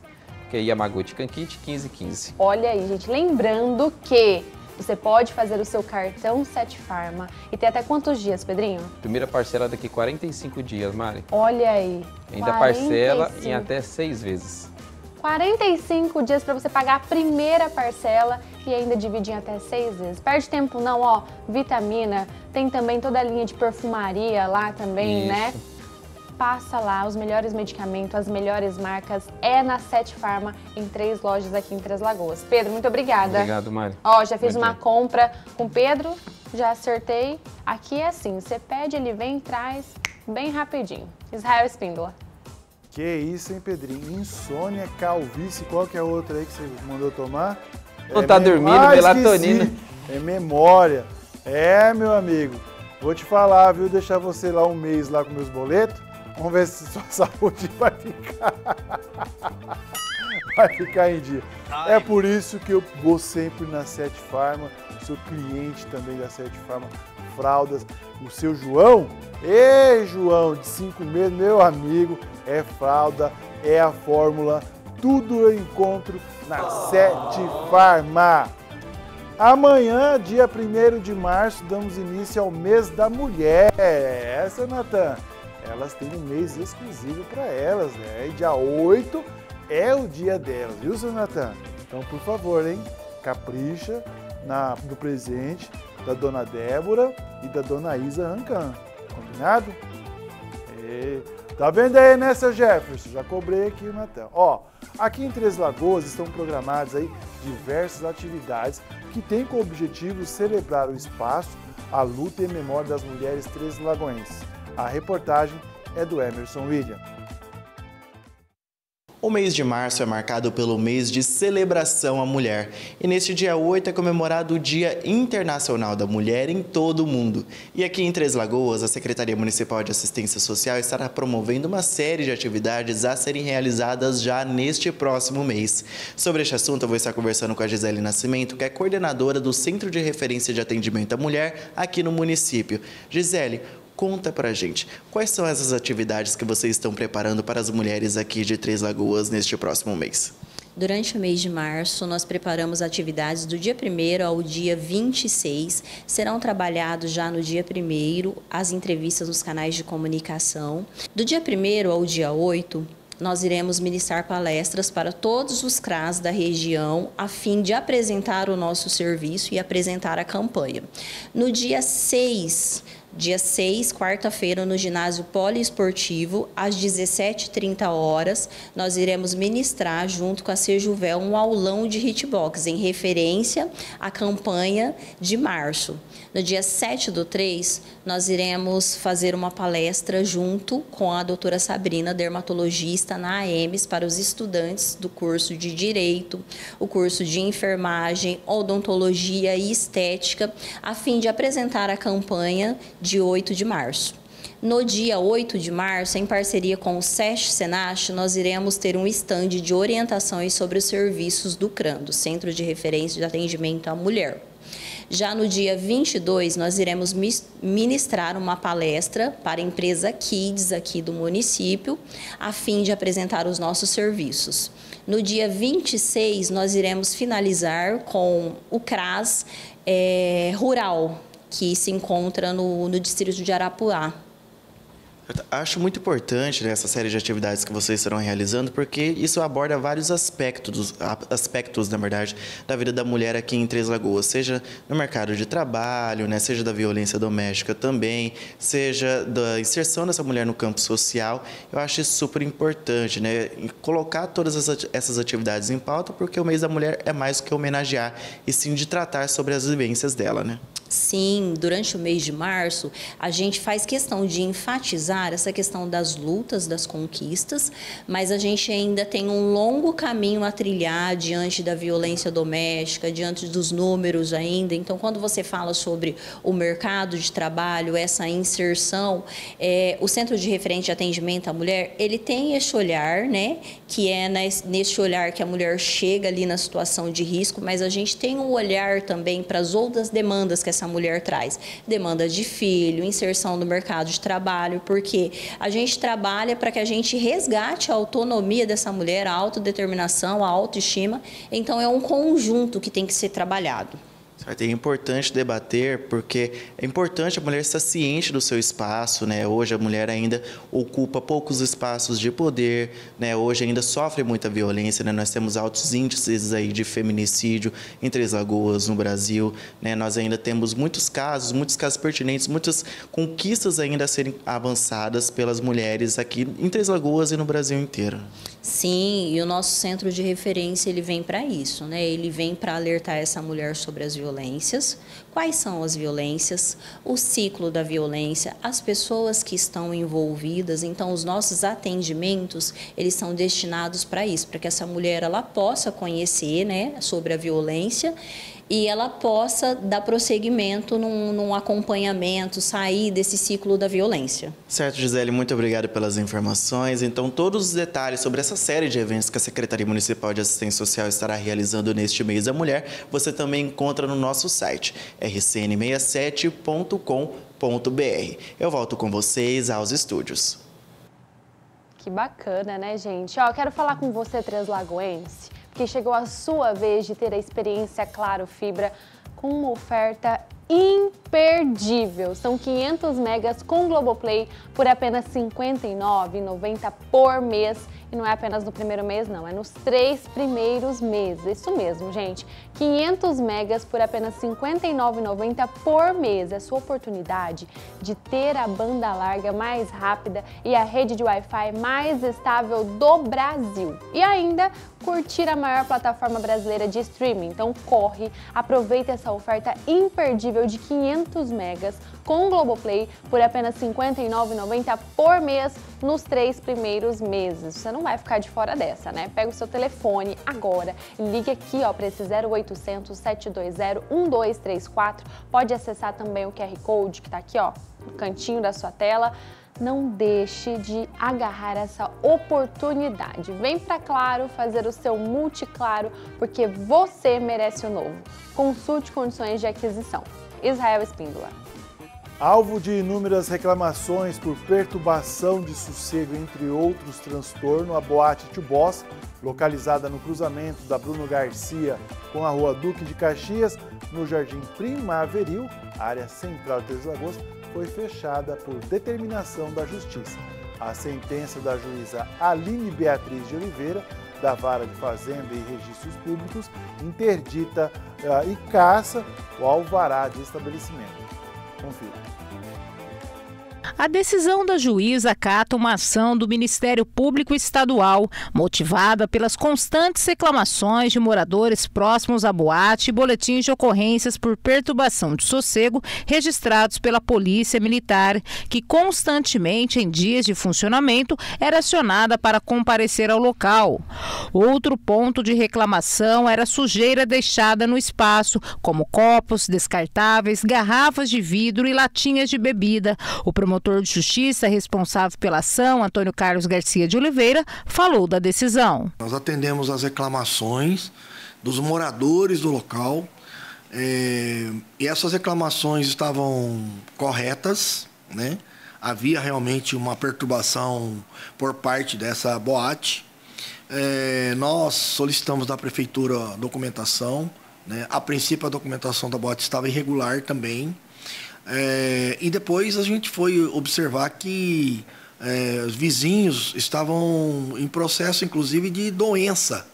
que é Yamaguchi Kankit, quinze quinze. Olha aí, gente. Lembrando que você pode fazer o seu cartão Sete Farma e ter até quantos dias, Pedrinho? Primeira parcela daqui quarenta e cinco dias, Mari. Olha aí. Ainda parcela em até seis vezes. quarenta e cinco dias para você pagar a primeira parcela e ainda dividir em até seis vezes. Perde tempo não, ó, vitamina, tem também toda a linha de perfumaria lá também, Isso. né? Passa lá, os melhores medicamentos, as melhores marcas, é na Sete Farma, em três lojas aqui em Três Lagoas. Pedro, muito obrigada. Obrigado, Mari. Ó, já fiz muito uma bem. compra com o Pedro, já acertei. Aqui é assim, você pede, ele vem, traz, bem rapidinho. Israel Espíndola. Que isso, hein, Pedrinho? Insônia, calvície, qual que é a outra aí que você mandou tomar? Não é tá mem... dormindo, ah, melatonina. Esqueci. É memória. É, meu amigo, vou te falar, viu? Deixar você lá um mês lá com meus boletos, vamos ver se sua saúde vai ficar... vai ficar em dia. Ai. É por isso que eu vou sempre na Sete Farma, sou cliente também da Sete Farma, fraldas. O seu João, ei, João, de cinco meses, meu amigo, é fralda, é a fórmula, tudo eu encontro na Sete Farma. Amanhã, dia primeiro de março, damos início ao mês da mulher. Essa, Natan, elas têm um mês exclusivo para elas, né? E dia oito é o dia delas, viu, seu Natan? Então, por favor, hein, capricha na, no presente da dona Débora e da dona Isa Rancan. Combinado? E... Tá vendo aí, né, seu Jefferson? Já cobrei aqui o Natal. Ó, aqui em Três Lagoas estão programadas aí diversas atividades que têm como objetivo celebrar o espaço, a luta e a memória das mulheres três lagoenses. A reportagem é do Emerson William. O mês de março é marcado pelo mês de celebração à mulher e neste dia oito é comemorado o Dia Internacional da Mulher em todo o mundo. E aqui em Três Lagoas, a Secretaria Municipal de Assistência Social estará promovendo uma série de atividades a serem realizadas já neste próximo mês. Sobre este assunto, eu vou estar conversando com a Gisele Nascimento, que é coordenadora do Centro de Referência de Atendimento à Mulher aqui no município. Gisele, conta pra gente, quais são essas atividades que vocês estão preparando para as mulheres aqui de Três Lagoas neste próximo mês? Durante o mês de março, nós preparamos atividades do dia primeiro ao dia vinte e seis. Serão trabalhados já no dia primeiro as entrevistas nos canais de comunicação. Do dia primeiro ao dia oito, nós iremos ministrar palestras para todos os CRAS da região a fim de apresentar o nosso serviço e apresentar a campanha. No dia seis... dia seis, quarta-feira, no ginásio poliesportivo, às dezessete e trinta horas, nós iremos ministrar, junto com a Sejuvel, um aulão de hitbox, em referência à campanha de março. No dia sete do três, nós iremos fazer uma palestra junto com a doutora Sabrina, dermatologista, na A E M S, para os estudantes do curso de Direito, o curso de Enfermagem, Odontologia e Estética, a fim de apresentar a campanha de oito de março. No dia oito de março, em parceria com o SESC Senach, nós iremos ter um stand de orientações sobre os serviços do CRAM, do Centro de Referência de Atendimento à Mulher. Já no dia vinte e dois, nós iremos ministrar uma palestra para a empresa Kids aqui do município, a fim de apresentar os nossos serviços. No dia vinte e seis, nós iremos finalizar com o CRAS é, Rural, que se encontra no, no distrito de Arapuá. Eu acho muito importante, né, essa série de atividades que vocês estarão realizando, porque isso aborda vários aspectos, aspectos, na verdade, da vida da mulher aqui em Três Lagoas, seja no mercado de trabalho, né, seja da violência doméstica também, seja da inserção dessa mulher no campo social. Eu acho isso super importante, né, colocar todas essas atividades em pauta, porque o mês da mulher é mais do que homenagear, e sim de tratar sobre as vivências dela, né? Sim, durante o mês de março, a gente faz questão de enfatizar essa questão das lutas, das conquistas, mas a gente ainda tem um longo caminho a trilhar diante da violência doméstica, diante dos números ainda. Então, quando você fala sobre o mercado de trabalho, essa inserção, é, o Centro de Referência de Atendimento à Mulher, ele tem esse olhar, né, que é nesse olhar que a mulher chega ali na situação de risco, mas a gente tem um olhar também para as outras demandas que essa mulher traz, demanda de filho, inserção no mercado de trabalho, porque a gente trabalha para que a gente resgate a autonomia dessa mulher, a autodeterminação, a autoestima. Então é um conjunto que tem que ser trabalhado. É importante debater, porque é importante a mulher estar ciente do seu espaço, né? Hoje a mulher ainda ocupa poucos espaços de poder, né? Hoje ainda sofre muita violência, né? Nós temos altos índices aí de feminicídio em Três Lagoas, no Brasil, né? Nós ainda temos muitos casos, muitos casos pertinentes, muitas conquistas ainda a serem avançadas pelas mulheres aqui em Três Lagoas e no Brasil inteiro. Sim, e o nosso centro de referência, ele vem para isso, né? Ele vem para alertar essa mulher sobre as violências. Violências, quais são as violências, o ciclo da violência, as pessoas que estão envolvidas. Então, os nossos atendimentos, eles são destinados para isso, para que essa mulher, ela possa conhecer, né, sobre a violência, e ela possa dar prosseguimento num, num acompanhamento, sair desse ciclo da violência. Certo, Gisele, muito obrigado pelas informações. Então, todos os detalhes sobre essa série de eventos que a Secretaria Municipal de Assistência Social estará realizando neste mês da mulher, você também encontra no nosso site, r c n sessenta e sete ponto com ponto b r. Eu volto com vocês aos estúdios. Que bacana, né, gente? Ó, quero falar com você, treslagoense, que chegou a sua vez de ter a experiência Claro Fibra com uma oferta imperdível. São quinhentos megas com Globoplay por apenas cinquenta e nove reais e noventa centavos por mês. E não é apenas no primeiro mês, não. É nos três primeiros meses. Isso mesmo, gente. quinhentos megas por apenas cinquenta e nove reais e noventa centavos por mês. É a sua oportunidade de ter a banda larga mais rápida e a rede de Wi-Fi mais estável do Brasil. E ainda curtir a maior plataforma brasileira de streaming. Então corre, aproveita essa oferta imperdível de quinhentos megas com Globoplay por apenas cinquenta e nove reais e noventa centavos por mês nos três primeiros meses. Você não vai ficar de fora dessa, né? Pega o seu telefone agora e ligue aqui, ó, para esse zero oito zero zero, sete dois zero, um dois três quatro. Pode acessar também o Q R Code que tá aqui, ó, no cantinho da sua tela. Não deixe de agarrar essa oportunidade. Vem para Claro fazer o seu multiclaro, porque você merece o novo. Consulte condições de aquisição. Israel Espíndola. Alvo de inúmeras reclamações por perturbação de sossego, entre outros transtornos, a boate Tio Boss, localizada no cruzamento da Bruno Garcia com a Rua Duque de Caxias, no Jardim Primaveril, área central de Três Lagoas, foi fechada por determinação da Justiça. A sentença da juíza Aline Beatriz de Oliveira, da Vara de Fazenda e Registros Públicos, interdita uh, e caça o alvará de estabelecimento. Confira. A decisão da juíza acata uma ação do Ministério Público Estadual, motivada pelas constantes reclamações de moradores próximos à boate e boletins de ocorrências por perturbação de sossego registrados pela Polícia Militar, que constantemente, em dias de funcionamento, era acionada para comparecer ao local. Outro ponto de reclamação era a sujeira deixada no espaço, como copos descartáveis, garrafas de vidro e latinhas de bebida. O promotor de justiça responsável pela ação, Antônio Carlos Garcia de Oliveira, falou da decisão. Nós atendemos às reclamações dos moradores do local, é, e essas reclamações estavam corretas, né? Havia realmente uma perturbação por parte dessa boate. É, nós solicitamos da prefeitura documentação, né? A princípio a documentação da boate estava irregular também. É, e depois a gente foi observar que é, os vizinhos estavam em processo, inclusive, de doença,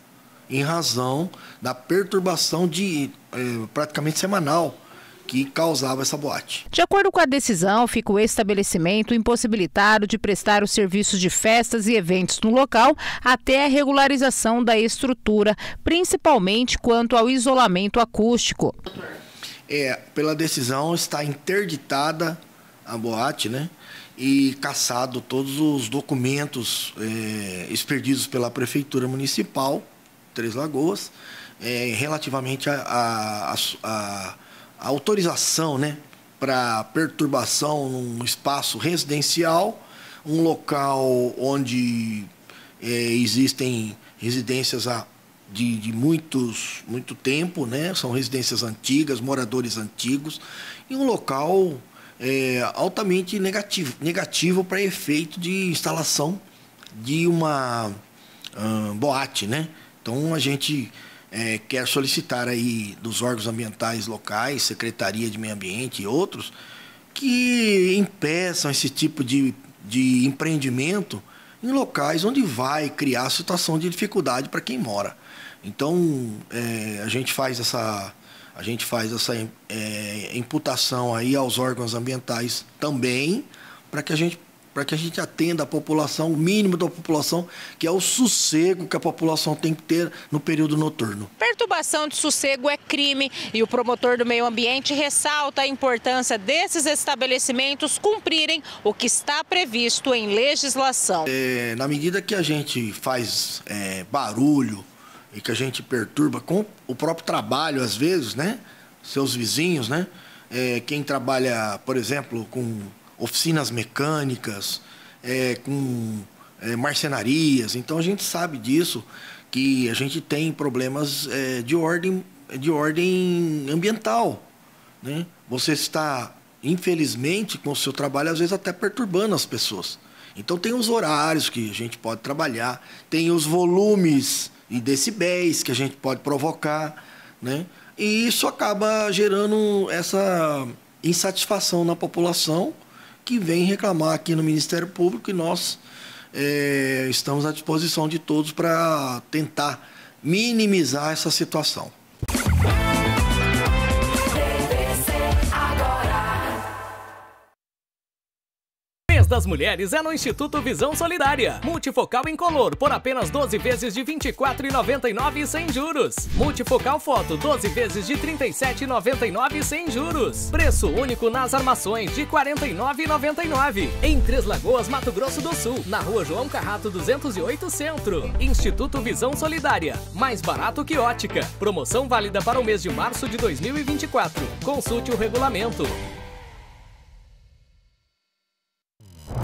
em razão da perturbação de, é, praticamente semanal que causava essa boate. De acordo com a decisão, fica o estabelecimento impossibilitado de prestar os serviços de festas e eventos no local até a regularização da estrutura, principalmente quanto ao isolamento acústico. É, pela decisão está interditada a boate, né? E cassado todos os documentos é, expedidos pela Prefeitura Municipal Três Lagoas, é, relativamente a, a, a, a autorização, né, para perturbação num espaço residencial, um local onde é, existem residências há de, de muitos, muito tempo, né, são residências antigas, moradores antigos, e um local é, altamente negativo, negativo para efeito de instalação de uma hum, boate, né? Então a gente É, quer solicitar aí dos órgãos ambientais locais, Secretaria de Meio Ambiente e outros, que impeçam esse tipo de, de empreendimento em locais onde vai criar situação de dificuldade para quem mora. Então, é, a gente faz essa, a gente faz essa é, imputação aí aos órgãos ambientais também, para que a gente para que a gente atenda a população, o mínimo da população, que é o sossego que a população tem que ter no período noturno. Perturbação de sossego é crime e o promotor do meio ambiente ressalta a importância desses estabelecimentos cumprirem o que está previsto em legislação. É, na medida que a gente faz é, barulho e que a gente perturba com o próprio trabalho, às vezes, né? Seus vizinhos, né? É, quem trabalha, por exemplo, com oficinas mecânicas, é, com é, marcenarias. Então a gente sabe disso, que a gente tem problemas é, de, ordem, de ordem ambiental, né? Você está, infelizmente, com o seu trabalho, às vezes até perturbando as pessoas. Então tem os horários que a gente pode trabalhar, tem os volumes e decibéis que a gente pode provocar, né? E isso acaba gerando essa insatisfação na população, que vem reclamar aqui no Ministério Público, e nós é, estamos à disposição de todos para tentar minimizar essa situação. Das mulheres é no Instituto Visão Solidária. Multifocal incolor por apenas doze vezes de vinte e quatro reais e noventa e nove centavos sem juros. Multifocal foto doze vezes de trinta e sete reais e noventa e nove centavos sem juros. Preço único nas armações de quarenta e nove reais e noventa e nove centavos. Em Três Lagoas, Mato Grosso do Sul, na Rua João Carrato duzentos e oito, Centro. Instituto Visão Solidária. Mais barato que ótica. Promoção válida para o mês de março de dois mil e vinte e quatro. Consulte o regulamento.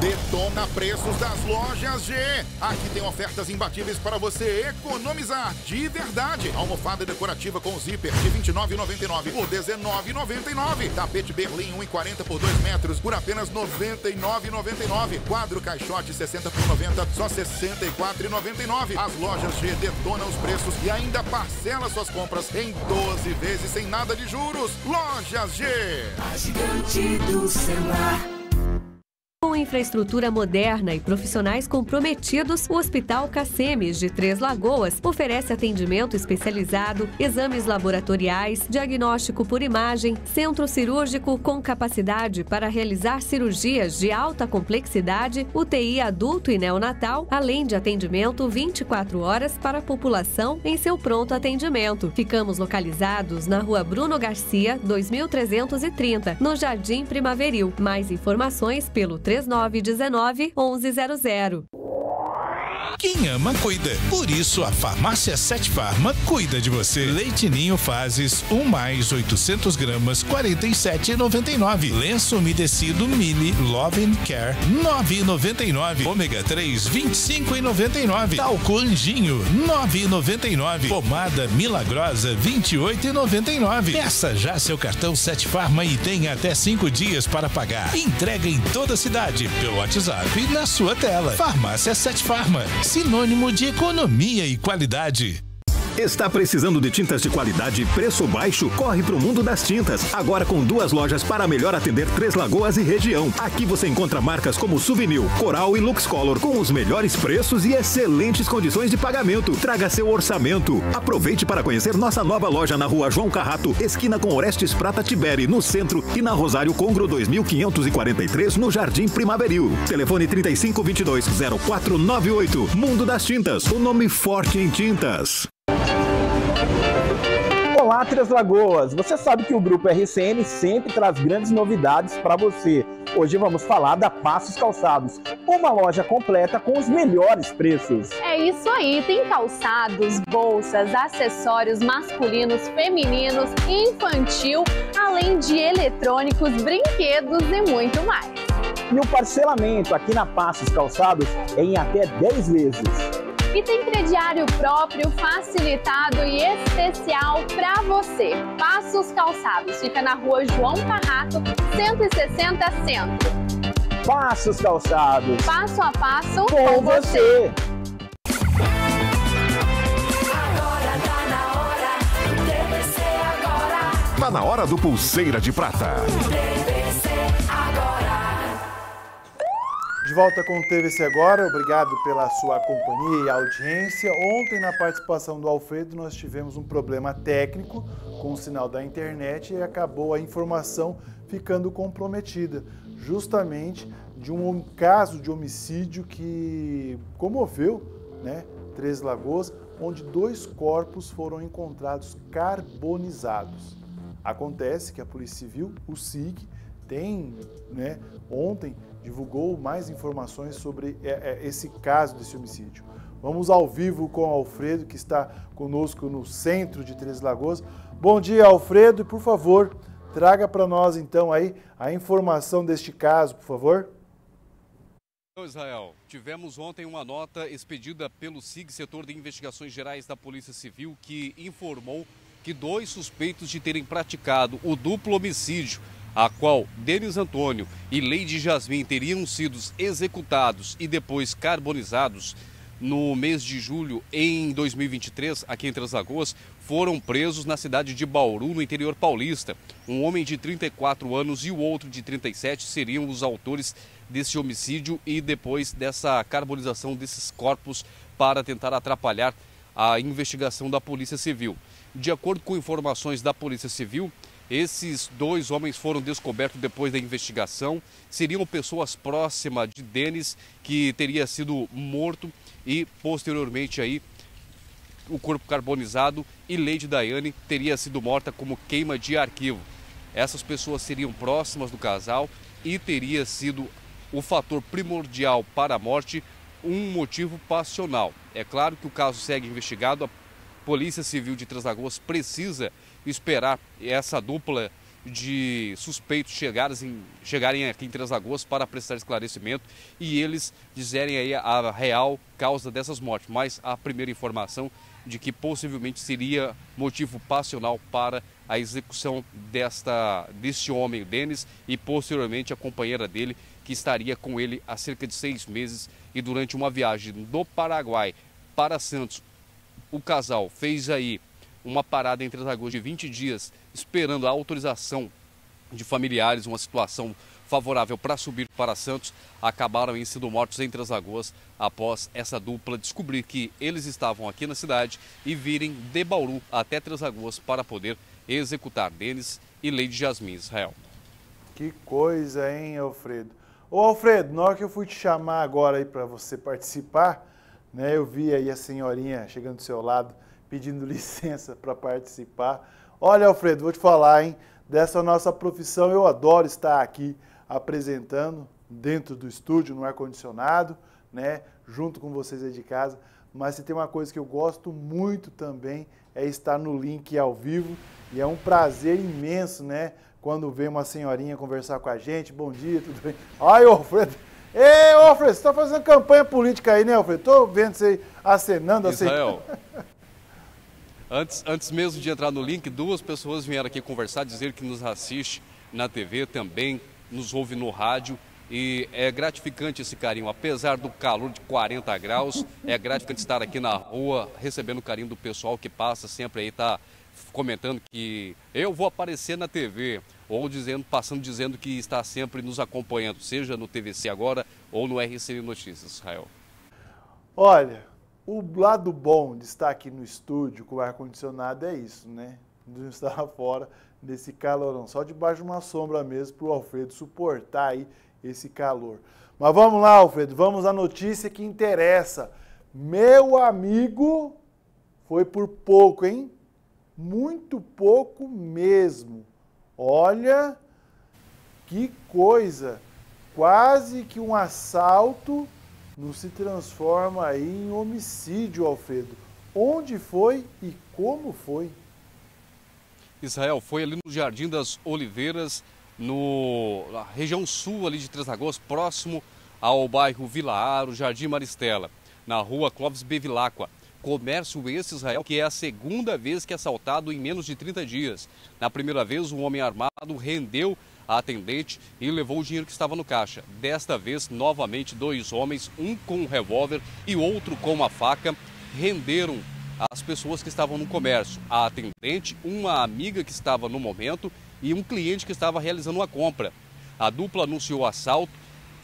Detona preços das lojas G. Aqui tem ofertas imbatíveis para você economizar de verdade. Almofada decorativa com zíper de vinte e nove reais e noventa e nove centavos por dezenove reais e noventa e nove centavos. Tapete Berlim um e quarenta por dois metros por apenas noventa e nove reais e noventa e nove centavos. Quadro caixote sessenta por noventa, só sessenta e quatro reais e noventa e nove centavos. As lojas G detonam os preços e ainda parcela suas compras em doze vezes sem nada de juros. Lojas G. A gigante do celular. infraestrutura moderna e profissionais comprometidos, o Hospital Cassems de Três Lagoas oferece atendimento especializado, exames laboratoriais, diagnóstico por imagem, centro cirúrgico com capacidade para realizar cirurgias de alta complexidade, U T I adulto e neonatal, além de atendimento vinte e quatro horas para a população em seu pronto atendimento. Ficamos localizados na Rua Bruno Garcia, dois mil trezentos e trinta, no Jardim Primaveril. Mais informações pelo três nove um nove, um um zero zero. Quem ama, cuida. Por isso, a farmácia Sete Farma cuida de você. Leite Ninho Fases, um mais, oitocentos gramas, quarenta e sete reais e noventa e nove centavos. Lenço umedecido Mini Love and Care, nove reais e noventa e nove centavos. Ômega três, vinte e cinco reais e noventa e nove centavos. Talco Anjinho, nove reais e noventa e nove centavos. Pomada Milagrosa, vinte e oito reais e noventa e nove centavos. Peça já seu cartão Sete Farma e tem até cinco dias para pagar. Entrega em toda a cidade, pelo WhatsApp e na sua tela. Farmácia Sete Farma. Sinônimo de economia e qualidade. Está precisando de tintas de qualidade e preço baixo? Corre para o Mundo das Tintas, agora com duas lojas para melhor atender Três Lagoas e região. Aqui você encontra marcas como Suvinil, Coral e Lux Color, com os melhores preços e excelentes condições de pagamento. Traga seu orçamento. Aproveite para conhecer nossa nova loja na Rua João Carrato, esquina com Orestes Prata Tiberi, no centro, e na Rosário Congro dois mil quinhentos e quarenta e três, no Jardim Primaveril. Telefone trinta e cinco, vinte e dois, zero quatro nove oito. Mundo das Tintas, o nome forte em tintas. Olá, Três Lagoas! Você sabe que o Grupo R C M sempre traz grandes novidades para você. Hoje vamos falar da Passos Calçados, uma loja completa com os melhores preços. É isso aí, tem calçados, bolsas, acessórios masculinos, femininos, infantil, além de eletrônicos, brinquedos e muito mais. E o parcelamento aqui na Passos Calçados é em até dez vezes. E tem crediário próprio, facilitado e especial para você. Passos Calçados, fica na Rua João Carrato, cento e sessenta, Centro. Passos Calçados. Passo a passo com, com você. você. Agora tá na hora, T V C Agora. Tá na hora do Pulseira de Prata. T V C Agora. De volta com o T V C Agora, obrigado pela sua companhia e audiência. Ontem, na participação do Alfredo, nós tivemos um problema técnico com o sinal da internet e acabou a informação ficando comprometida, justamente de um caso de homicídio que comoveu, né, Três Lagoas, onde dois corpos foram encontrados carbonizados. Acontece que a Polícia Civil, o S I C, tem, né, ontem divulgou mais informações sobre esse caso desse homicídio. Vamos ao vivo com o Alfredo, que está conosco no centro de Três Lagoas. Bom dia, Alfredo, e por favor, traga para nós então aí a informação deste caso, por favor. Israel, tivemos ontem uma nota expedida pelo S I G, Setor de Investigações Gerais da Polícia Civil, que informou que dois suspeitos de terem praticado o duplo homicídio, a qual Denis Antônio e Leide Jasmin teriam sido executados e depois carbonizados no mês de julho em dois mil e vinte e três, aqui em Três Lagoas, foram presos na cidade de Bauru, no interior paulista. Um homem de trinta e quatro anos e o outro de trinta e sete seriam os autores desse homicídio e depois dessa carbonização desses corpos para tentar atrapalhar a investigação da Polícia Civil. De acordo com informações da Polícia Civil, esses dois homens foram descobertos depois da investigação, seriam pessoas próximas de Denis, que teria sido morto, e posteriormente aí o corpo carbonizado, e Lady Daiane teria sido morta como queima de arquivo. Essas pessoas seriam próximas do casal e teria sido o fator primordial para a morte, um motivo passional. É claro que o caso segue investigado, a Polícia Civil de Três Lagoas precisa esperar essa dupla de suspeitos chegarem, chegarem aqui em Três Lagoas para prestar esclarecimento e eles dizerem aí a real causa dessas mortes. Mas a primeira informação de que possivelmente seria motivo passional para a execução desta, deste homem, o Denis, e posteriormente a companheira dele, que estaria com ele há cerca de seis meses, e durante uma viagem do Paraguai para Santos, o casal fez aí uma parada em Três Lagoas de vinte dias, esperando a autorização de familiares, uma situação favorável para subir para Santos acabaram em sendo mortos em Três Lagoas após essa dupla descobrir que eles estavam aqui na cidade e virem de Bauru até Três Lagoas para poder executar Denis e Lady Jasmin Israel. Que coisa, hein, Alfredo? Ô, Alfredo, na hora que eu fui te chamar agora aí para você participar, né, eu vi aí a senhorinha chegando do seu lado pedindo licença para participar. Olha, Alfredo, vou te falar, hein? Dessa nossa profissão, eu adoro estar aqui apresentando dentro do estúdio, no ar-condicionado, né, junto com vocês aí de casa. Mas se tem uma coisa que eu gosto muito também é estar no link ao vivo. E é um prazer imenso, né, quando vem uma senhorinha conversar com a gente. Bom dia, tudo bem? Ai, Alfredo! Ei, Alfredo, você está fazendo campanha política aí, né, Alfredo? Estou vendo você acenando, acenando. Antes, antes mesmo de entrar no link, duas pessoas vieram aqui conversar, dizer que nos assiste na T V, também nos ouve no rádio. E é gratificante esse carinho, apesar do calor de quarenta graus, é gratificante estar aqui na rua recebendo o carinho do pessoal que passa, sempre aí está comentando que eu vou aparecer na T V, ou dizendo, passando dizendo que está sempre nos acompanhando, seja no T V C Agora ou no R C N Notícias, Israel. Olha, o lado bom de estar aqui no estúdio com o ar-condicionado é isso, né? De estar fora desse calorão, só debaixo de uma sombra mesmo para o Alfredo suportar aí esse calor. Mas vamos lá, Alfredo, vamos à notícia que interessa. Meu amigo, foi por pouco, hein? Muito pouco mesmo. Olha que coisa! Quase que um assalto não se transforma aí em homicídio, Alfredo. Onde foi e como foi? Israel, foi ali no Jardim das Oliveiras, no, na região sul ali de Três Lagoas, próximo ao bairro Vila Aro, Jardim Maristela, na rua Clóvis B. Vilacqua. Comércio esse, Israel, que é a segunda vez que é assaltado em menos de trinta dias. Na primeira vez, um homem armado rendeu a atendente e levou o dinheiro que estava no caixa. Desta vez, novamente, dois homens, um com um revólver e outro com uma faca, renderam as pessoas que estavam no comércio. A atendente, uma amiga que estava no momento e um cliente que estava realizando uma compra. A dupla anunciou o assalto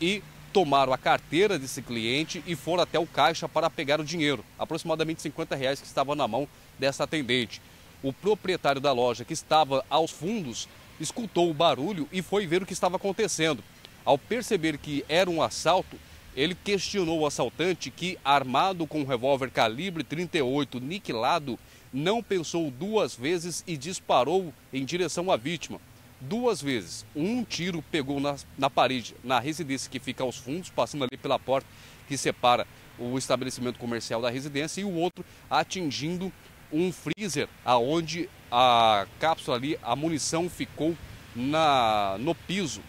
e tomaram a carteira desse cliente e foram até o caixa para pegar o dinheiro, aproximadamente cinquenta reais que estava na mão dessa atendente. O proprietário da loja, que estava aos fundos, escutou o barulho e foi ver o que estava acontecendo. Ao perceber que era um assalto, ele questionou o assaltante que, armado com um revólver calibre trinta e oito niquelado, não pensou duas vezes e disparou em direção à vítima. Duas vezes. Um tiro pegou na, na parede, na residência que fica aos fundos, passando ali pela porta que separa o estabelecimento comercial da residência, e o outro atingindo um freezer, aonde a cápsula ali, a munição ficou na, no piso.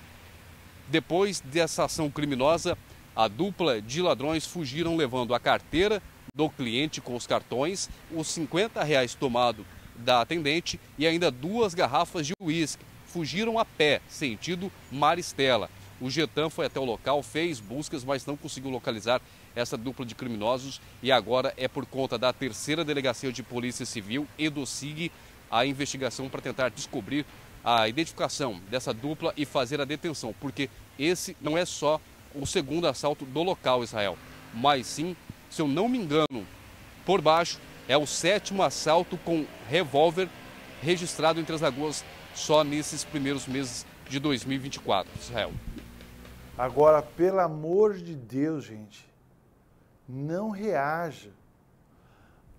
Depois dessa ação criminosa, a dupla de ladrões fugiram levando a carteira do cliente com os cartões, os cinquenta reais tomado da atendente e ainda duas garrafas de uísque. Fugiram a pé, sentido Maristela. O Getam foi até o local, fez buscas, mas não conseguiu localizar essa dupla de criminosos. E agora é por conta da terceira delegacia de polícia civil e do S I G a investigação para tentar descobrir a identificação dessa dupla e fazer a detenção. Porque esse não é só o segundo assalto do local, Israel, mas sim, se eu não me engano, por baixo, é o sétimo assalto com revólver registrado em Três Lagoas só nesses primeiros meses de dois mil e vinte e quatro, Israel. Agora, pelo amor de Deus, gente, não reaja.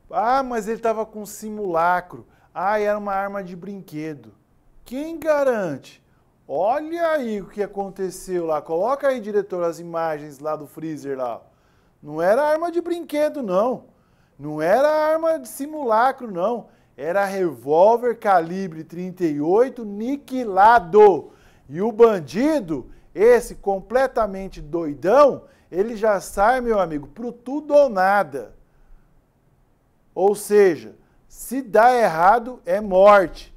Ah, mas ele estava com simulacro. Ah, era uma arma de brinquedo. Quem garante? Olha aí o que aconteceu lá. Coloca aí, diretor, as imagens lá do freezer lá. Não era arma de brinquedo, não. Não era arma de simulacro, não. Era revólver calibre trinta e oito niquelado. E o bandido, esse completamente doidão, ele já sai, meu amigo, pro tudo ou nada. Ou seja, se dá errado, é morte.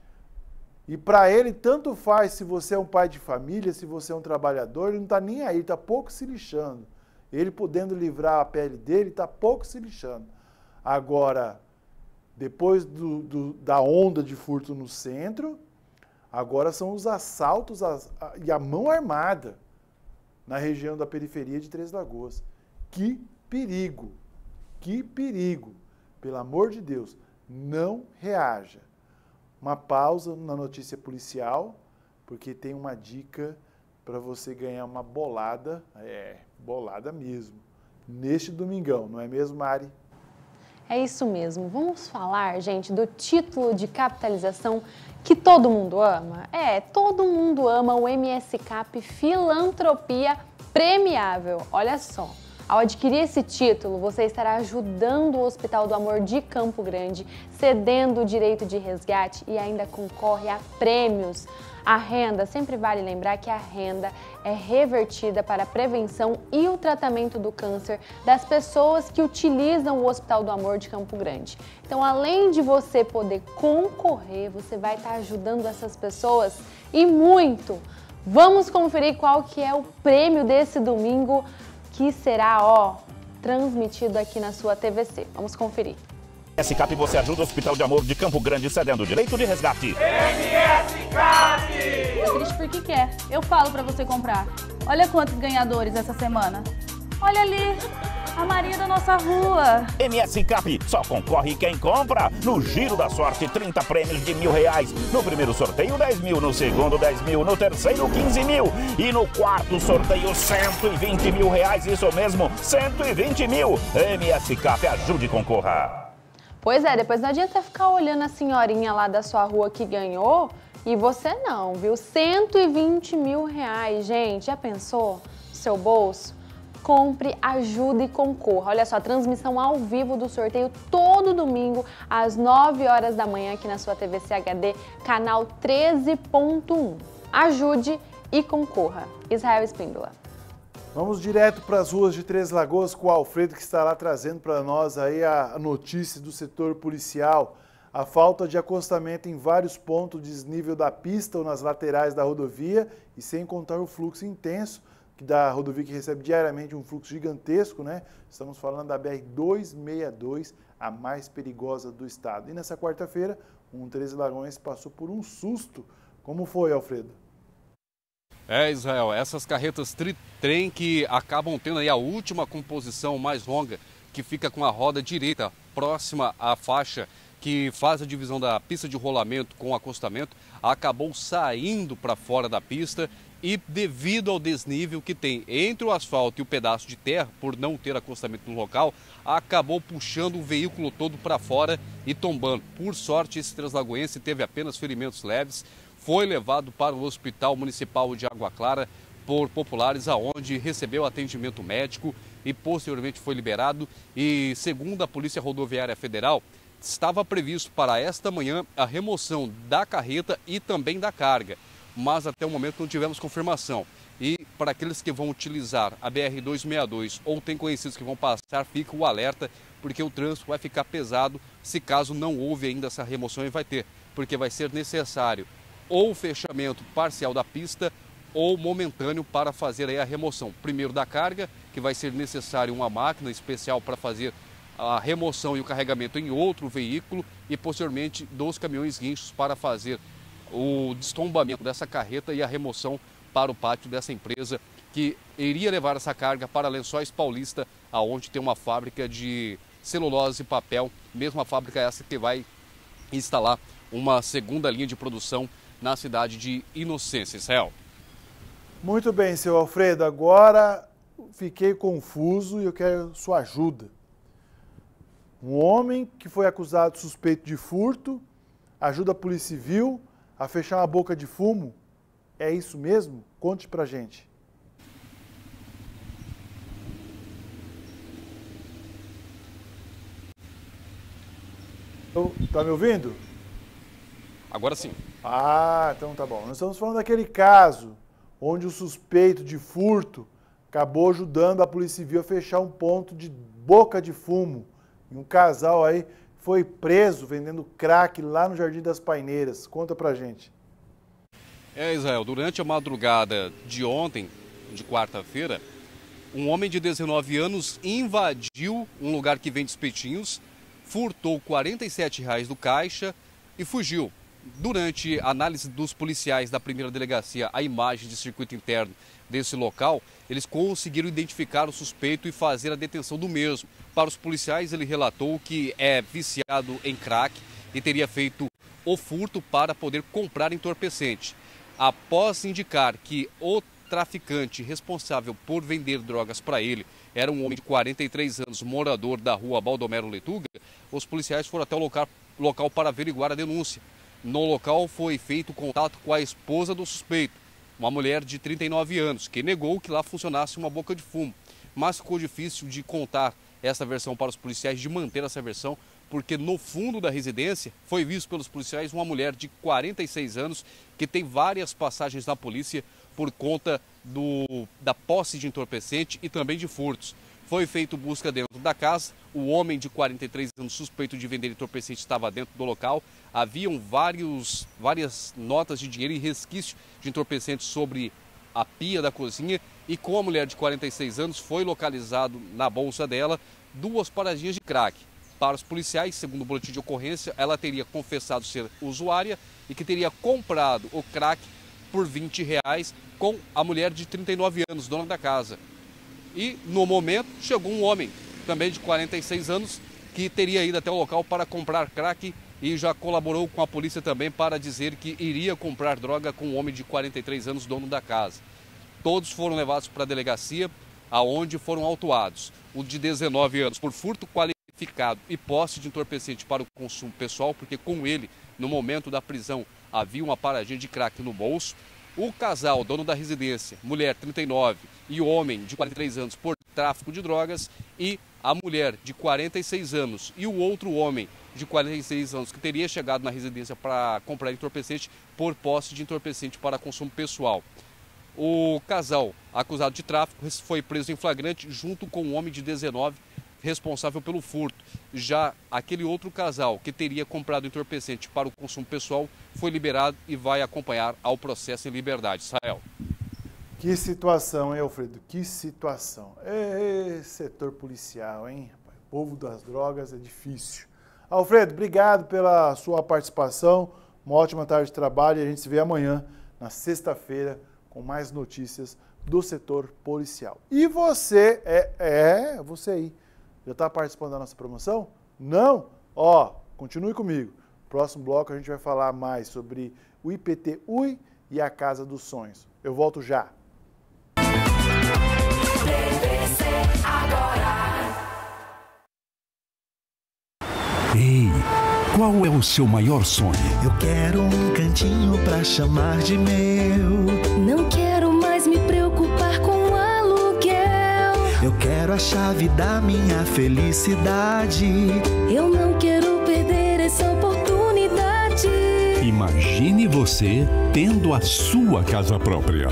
E para ele, tanto faz se você é um pai de família, se você é um trabalhador, ele não está nem aí, está pouco se lixando. Ele podendo livrar a pele dele, está pouco se lixando. Agora, depois do, do, da onda de furto no centro, Agora são os assaltos a, a, e a mão armada na região da periferia de Três Lagoas. Que perigo! Que perigo! Pelo amor de Deus, não reaja. Uma pausa na notícia policial, porque tem uma dica para você ganhar uma bolada, é, bolada mesmo, neste domingão, não é mesmo, Mari? É isso mesmo. Vamos falar, gente, do título de capitalização que todo mundo ama? É, todo mundo ama o M S Cap Filantropia Premiável. Olha só. Ao adquirir esse título, você estará ajudando o Hospital do Amor de Campo Grande, cedendo o direito de resgate e ainda concorre a prêmios. A renda, sempre vale lembrar que a renda é revertida para a prevenção e o tratamento do câncer das pessoas que utilizam o Hospital do Amor de Campo Grande. Então, além de você poder concorrer, você vai estar ajudando essas pessoas e muito. Vamos conferir qual que é o prêmio desse domingo, que será, ó, transmitido aqui na sua T V C. Vamos conferir. M S Cap, você ajuda o Hospital de Amor de Campo Grande cedendo o direito de resgate. M S Cap! Triste porque quer. Eu falo pra você comprar. Olha quantos ganhadores essa semana. Olha ali, a Maria da nossa rua. M S Cap, só concorre quem compra. No Giro da Sorte, trinta prêmios de mil reais. No primeiro sorteio, dez mil. No segundo, dez mil. No terceiro, quinze mil. E no quarto sorteio, cento e vinte mil reais. Isso mesmo, cento e vinte mil. M S Cap, ajude e concorra. Pois é, depois não adianta ficar olhando a senhorinha lá da sua rua que ganhou e você não, viu? cento e vinte mil reais, gente. Já pensou? Seu bolso? Compre, ajude e concorra. Olha só, a transmissão ao vivo do sorteio todo domingo, às nove horas da manhã, aqui na sua T V C H D, canal treze ponto um. Ajude e concorra. Israel Espíndola. Vamos direto para as ruas de Três Lagoas com o Alfredo, que está lá trazendo para nós aí a notícia do setor policial. A falta de acostamento em vários pontos de desnível da pista ou nas laterais da rodovia, e sem contar o fluxo intenso da rodovia, que recebe diariamente um fluxo gigantesco, né? Estamos falando da B R duzentos e sessenta e dois, a mais perigosa do estado. E nessa quarta-feira, um Três Lagoense passou por um susto. Como foi, Alfredo? É, Israel, essas carretas tri-trem que acabam tendo aí a última composição mais longa, que fica com a roda direita próxima à faixa que faz a divisão da pista de rolamento com o acostamento, acabou saindo para fora da pista. E devido ao desnível que tem entre o asfalto e o pedaço de terra, por não ter acostamento no local, acabou puxando o veículo todo para fora e tombando. Por sorte, esse translagoense teve apenas ferimentos leves, foi levado para o Hospital Municipal de Água Clara por populares, aonde recebeu atendimento médico e posteriormente foi liberado. E segundo a Polícia Rodoviária Federal, estava previsto para esta manhã a remoção da carreta e também da carga, mas até o momento não tivemos confirmação. E para aqueles que vão utilizar a B R duzentos e sessenta e dois ou tem conhecidos que vão passar, fica o alerta, porque o trânsito vai ficar pesado se caso não houve ainda essa remoção, e vai ter, porque vai ser necessário ou fechamento parcial da pista ou momentâneo para fazer aí a remoção. Primeiro da carga, que vai ser necessário uma máquina especial para fazer a remoção e o carregamento em outro veículo, e posteriormente dos caminhões guinchos para fazer o destombamento dessa carreta e a remoção para o pátio dessa empresa que iria levar essa carga para Lençóis Paulista, aonde tem uma fábrica de celulose e papel, mesma fábrica essa que vai instalar uma segunda linha de produção na cidade de Inocência, Israel. Muito bem, seu Alfredo, agora fiquei confuso e eu quero sua ajuda. Um homem que foi acusado suspeito de furto ajuda a Polícia Civil a fechar uma boca de fumo? É isso mesmo? Conte pra gente. Tá me ouvindo? Agora sim. Ah, então tá bom. Nós estamos falando daquele caso onde o suspeito de furto acabou ajudando a Polícia Civil a fechar um ponto de boca de fumo. E um casal aí foi preso vendendo crack lá no Jardim das Paineiras. Conta pra gente. É, Israel, durante a madrugada de ontem, de quarta-feira, um homem de dezenove anos invadiu um lugar que vende espetinhos, furtou quarenta e sete reais do caixa e fugiu. durante a análise dos policiais da primeira delegacia, a imagem de circuito interno desse local, eles conseguiram identificar o suspeito e fazer a detenção do mesmo. Para os policiais, ele relatou que é viciado em crack e teria feito o furto para poder comprar entorpecente. Após indicar que o traficante responsável por vender drogas para ele era um homem de quarenta e três anos, morador da rua Baldomero Letuga, os policiais foram até o local, local para averiguar a denúncia. No local foi feito contato com a esposa do suspeito, uma mulher de trinta e nove anos, que negou que lá funcionasse uma boca de fumo. Mas ficou difícil de contar essa versão para os policiais, de manter essa versão, porque no fundo da residência foi visto pelos policiais uma mulher de quarenta e seis anos que tem várias passagens na polícia por conta do, da posse de entorpecente e também de furtos. Foi feito busca dentro da casa, o homem de quarenta e três anos suspeito de vender entorpecente estava dentro do local. Haviam vários, várias notas de dinheiro e resquício de entorpecente sobre a pia da cozinha, e com a mulher de quarenta e seis anos foi localizado na bolsa dela duas paradinhas de crack. Para os policiais, segundo o boletim de ocorrência, ela teria confessado ser usuária e que teria comprado o crack por vinte reais com a mulher de trinta e nove anos, dona da casa. E no momento chegou um homem, também de quarenta e seis anos, que teria ido até o local para comprar crack e já colaborou com a polícia também para dizer que iria comprar droga com um homem de quarenta e três anos, dono da casa. Todos foram levados para a delegacia, aonde foram autuados. O de dezenove anos por furto qualificado e posse de entorpecente para o consumo pessoal, porque com ele, no momento da prisão, havia uma paradinha de crack no bolso. O casal, dono da residência, mulher trinta e nove e o homem de quarenta e três anos por tráfico de drogas, e a mulher de quarenta e seis anos e o outro homem de quarenta e seis anos que teria chegado na residência para comprar entorpecente por posse de entorpecente para consumo pessoal. O casal acusado de tráfico foi preso em flagrante junto com um homem de dezenove responsável pelo furto. Já aquele outro casal que teria comprado entorpecente para o consumo pessoal foi liberado e vai acompanhar ao processo em liberdade. Israel. Que situação, hein, Alfredo? Que situação. Ê, setor policial, hein? O povo das drogas é difícil. Alfredo, obrigado pela sua participação. Uma ótima tarde de trabalho e a gente se vê amanhã, na sexta-feira, com mais notícias do setor policial. E você, é, é você aí, já está participando da nossa promoção? Não? Ó, continue comigo. Próximo bloco a gente vai falar mais sobre o I P T U I e a Casa dos Sonhos. Eu volto já. T V C Agora. Ei, qual é o seu maior sonho? Eu quero um cantinho pra chamar de meu. Não quero mais me preocupar com eu quero a chave da minha felicidade. Eu não quero perder essa oportunidade. Imagine você tendo a sua casa própria.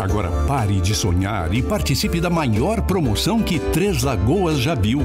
Agora pare de sonhar e participe da maior promoção que Três Lagoas já viu.